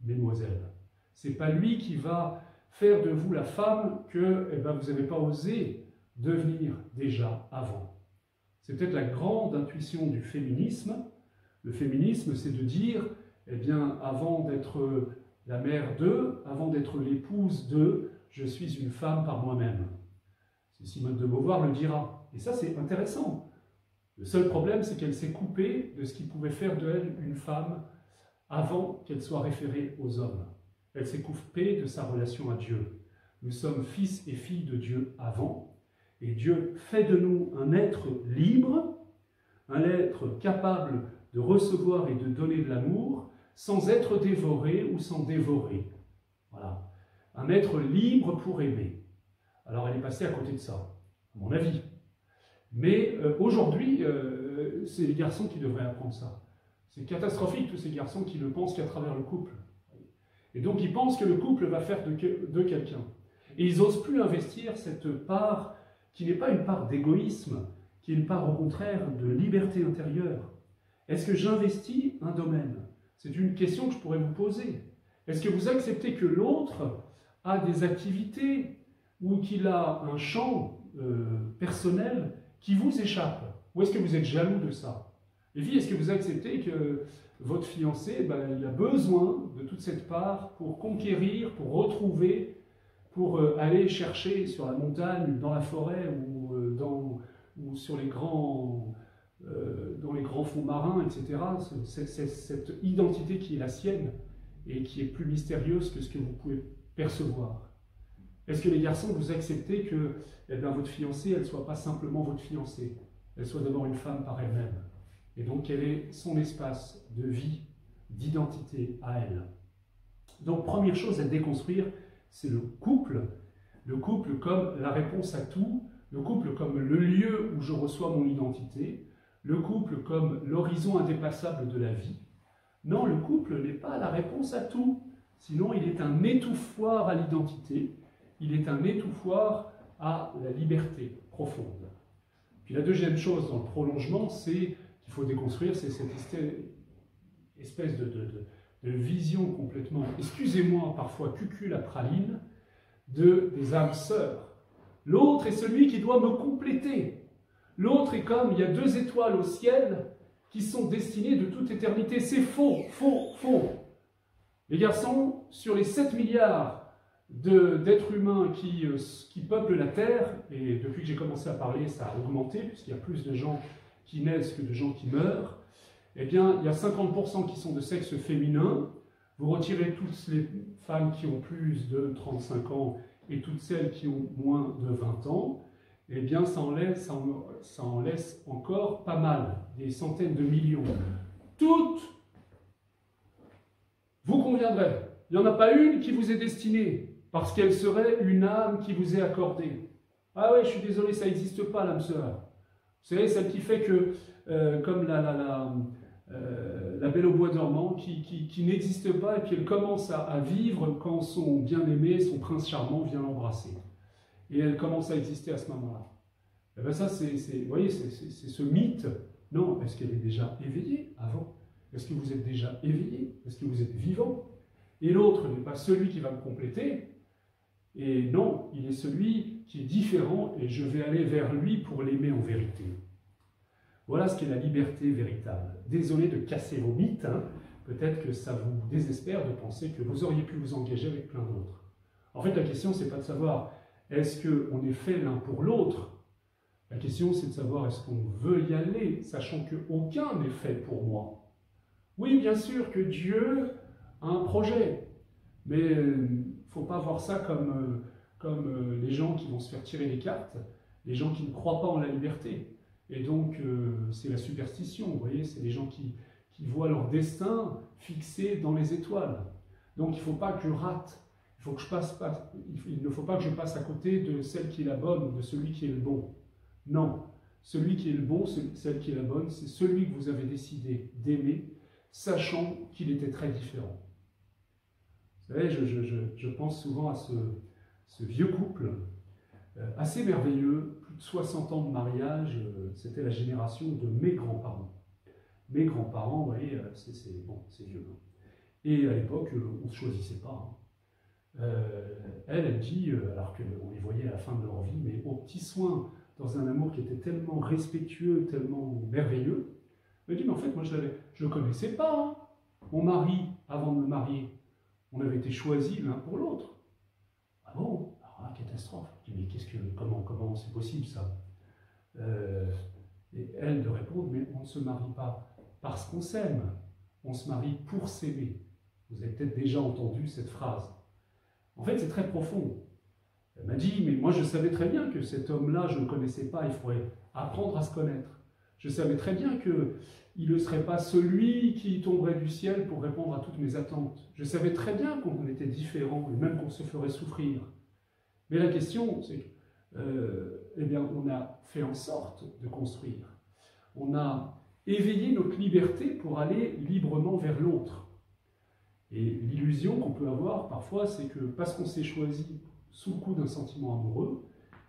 mesdemoiselles. Ce n'est pas lui qui va faire de vous la femme que eh ben, vous n'avez pas osé devenir déjà avant. C'est peut-être la grande intuition du féminisme. Le féminisme, c'est de dire, eh bien, avant d'être la mère d'eux, avant d'être l'épouse d'eux, je suis une femme par moi-même. Simone de Beauvoir le dira. Et ça, c'est intéressant. Le seul problème, c'est qu'elle s'est coupée de ce qui pouvait faire de elle une femme avant qu'elle soit référée aux hommes. Elle s'est coupée de sa relation à Dieu. Nous sommes fils et filles de Dieu avant. Et Dieu fait de nous un être libre, un être capable de recevoir et de donner de l'amour, sans être dévoré ou sans dévorer. Voilà. Un être libre pour aimer. Alors elle est passée à côté de ça, à mon avis. Mais euh, aujourd'hui, euh, c'est les garçons qui devraient apprendre ça. C'est catastrophique tous ces garçons qui ne pensent qu'à travers le couple. Et donc ils pensent que le couple va faire de, de quelqu'un. Et ils n'osent plus investir cette part qui n'est pas une part d'égoïsme, qui est une part au contraire de liberté intérieure. Est-ce que j'investis un domaine? C'est une question que je pourrais vous poser. Est-ce que vous acceptez que l'autre a des activités ou qu'il a un champ euh, personnel qui vous échappe? Ou est-ce que vous êtes jaloux de ça? Et puis, est-ce que vous acceptez que votre fiancé, ben, il a besoin de toute cette part pour conquérir, pour retrouver, pour euh, aller chercher sur la montagne, dans la forêt, ou, euh, dans, ou sur les grands, euh, dans les grands fonds marins, et cetera. C'est, c'est, cette identité qui est la sienne et qui est plus mystérieuse que ce que vous pouvez percevoir. Est-ce que les garçons, vous acceptez que eh bien, votre fiancée, elle ne soit pas simplement votre fiancée, elle soit d'abord une femme par elle-même, et donc qu'elle ait son espace de vie, d'identité à elle? Donc première chose à déconstruire, c'est le couple, le couple comme la réponse à tout, le couple comme le lieu où je reçois mon identité, le couple comme l'horizon indépassable de la vie. Non, le couple n'est pas la réponse à tout, sinon il est un étouffoir à l'identité, il est un étouffoir à la liberté profonde. Puis la deuxième chose dans le prolongement, c'est qu'il faut déconstruire, c'est cette espèce de, de, de, de vision complètement, excusez-moi, parfois cucul à praline, de, des âmes sœurs. L'autre est celui qui doit me compléter. L'autre est comme, il y a deux étoiles au ciel qui sont destinées de toute éternité. C'est faux, faux, faux. Les garçons, sur les sept milliards d'êtres humains qui, qui peuplent la Terre, et depuis que j'ai commencé à parler, ça a augmenté, puisqu'il y a plus de gens qui naissent que de gens qui meurent, eh bien, il y a cinquante pour cent qui sont de sexe féminin. Vous retirez toutes les femmes qui ont plus de trente-cinq ans et toutes celles qui ont moins de vingt ans, eh bien, ça en laisse, ça en, ça en laisse encore pas mal, des centaines de millions. Toutes vous conviendrez. Il n'y en a pas une qui vous est destinée, parce qu'elle serait une âme qui vous est accordée. Ah ouais, je suis désolé, ça n'existe pas, l'âme sœur. Vous savez, celle qui fait que, euh, comme la, la, la, euh, la belle au bois dormant, qui, qui, qui n'existe pas, et puis elle commence à, à vivre quand son bien-aimé, son prince charmant, vient l'embrasser. Et elle commence à exister à ce moment-là. Et bien ça, c'est, c'est, vous voyez, c'est, c'est, c'est ce mythe. Non, est-ce qu'elle est déjà éveillée avant? Est-ce que vous êtes déjà éveillé? Est-ce que vous êtes vivant? Et l'autre n'est pas celui qui va me compléter. Et non, il est celui qui est différent et je vais aller vers lui pour l'aimer en vérité. Voilà ce qu'est la liberté véritable. Désolé de casser vos mythes, hein. Peut-être que ça vous désespère de penser que vous auriez pu vous engager avec plein d'autres. En fait, la question, ce n'est pas de savoir est-ce qu'on est fait l'un pour l'autre. La question, c'est de savoir est-ce qu'on veut y aller, sachant qu'aucun n'est fait pour moi. Oui, bien sûr que Dieu a un projet, mais il ne faut pas voir ça comme, comme les gens qui vont se faire tirer les cartes, les gens qui ne croient pas en la liberté. Et donc, c'est la superstition, vous voyez, c'est les gens qui, qui voient leur destin fixé dans les étoiles. Donc, il ne faut pas que je rate, il, faut que je passe pas, il ne faut pas que je passe à côté de celle qui est la bonne, de celui qui est le bon. Non, celui qui est le bon, celle qui est la bonne, c'est celui que vous avez décidé d'aimer, sachant qu'il était très différent. Vous savez, je, je, je, je pense souvent à ce, ce vieux couple, euh, assez merveilleux, plus de soixante ans de mariage, euh, c'était la génération de mes grands-parents. Mes grands-parents, vous voyez, euh, c'est bon, c'est vieux. Hein. Et à l'époque, euh, on ne se choisissait pas. Hein. Euh, elle, elle dit, euh, alors qu'on les voyait à la fin de leur vie, mais au petit soin, dans un amour qui était tellement respectueux, tellement merveilleux, elle dit, mais en fait, moi, je ne le connaissais pas. Hein. Mon mari, avant de me marier, on avait été choisis l'un pour l'autre. Ah bon? Alors là, catastrophe. Je dis, mais qu'est-ce que, comment, comment c'est possible, ça? euh, Et elle de répondre, mais on ne se marie pas parce qu'on s'aime, on se marie pour s'aimer. Vous avez peut-être déjà entendu cette phrase. En fait, c'est très profond. Elle m'a dit, mais moi, je savais très bien que cet homme-là, je ne le connaissais pas, il faudrait apprendre à se connaître. Je savais très bien qu'il ne serait pas celui qui tomberait du ciel pour répondre à toutes mes attentes. Je savais très bien qu'on était différents, et même qu'on se ferait souffrir. Mais la question, c'est euh, eh bien, on a fait en sorte de construire. On a éveillé notre liberté pour aller librement vers l'autre. Et l'illusion qu'on peut avoir parfois, c'est que parce qu'on s'est choisi sous le coup d'un sentiment amoureux,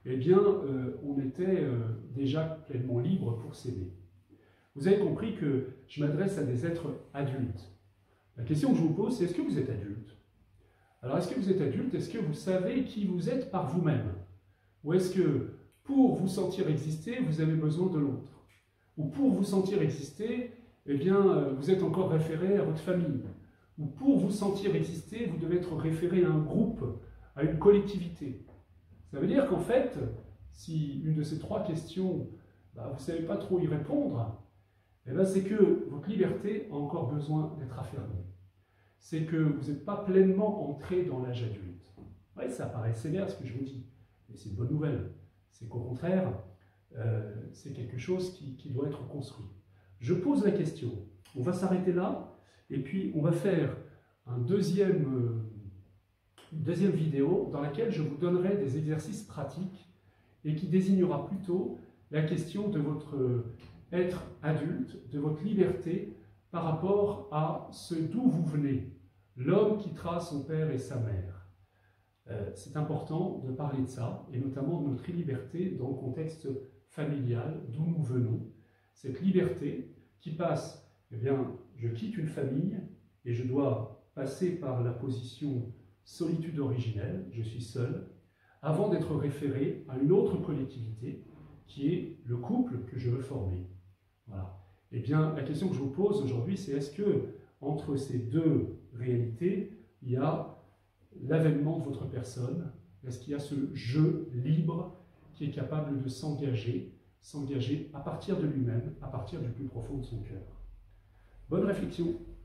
eh bien, euh, on était euh, déjà pleinement libre pour s'aimer. Vous avez compris que je m'adresse à des êtres adultes. La question que je vous pose, c'est est-ce que vous êtes adulte? Alors, est-ce que vous êtes adulte? Est-ce que vous savez qui vous êtes par vous-même? Ou est-ce que, pour vous sentir exister, vous avez besoin de l'autre? Ou pour vous sentir exister, eh bien, euh, vous êtes encore référé à votre famille? Ou pour vous sentir exister, vous devez être référé à un groupe, à une collectivité? Ça veut dire qu'en fait, si une de ces trois questions, bah, vous ne savez pas trop y répondre, eh bien c'est que votre liberté a encore besoin d'être affermée. C'est que vous n'êtes pas pleinement entré dans l'âge adulte. Oui, ça paraît sévère ce que je vous dis, mais c'est une bonne nouvelle. C'est qu'au contraire, euh, c'est quelque chose qui, qui doit être construit. Je pose la question. On va s'arrêter là, et puis on va faire un deuxième... Euh, Une deuxième vidéo dans laquelle je vous donnerai des exercices pratiques et qui désignera plutôt la question de votre être adulte, de votre liberté par rapport à ce d'où vous venez, l'homme quittera son père et sa mère. Euh, c'est important de parler de ça, et notamment de notre liberté dans le contexte familial, d'où nous venons. Cette liberté qui passe, eh bien, je quitte une famille et je dois passer par la position solitude originelle, je suis seul, avant d'être référé à une autre collectivité qui est le couple que je veux former. Voilà. Eh bien, la question que je vous pose aujourd'hui, c'est est-ce que entre ces deux réalités, il y a l'avènement de votre personne? Est-ce qu'il y a ce jeu libre qui est capable de s'engager, s'engager à partir de lui-même, à partir du plus profond de son cœur? Bonne réflexion.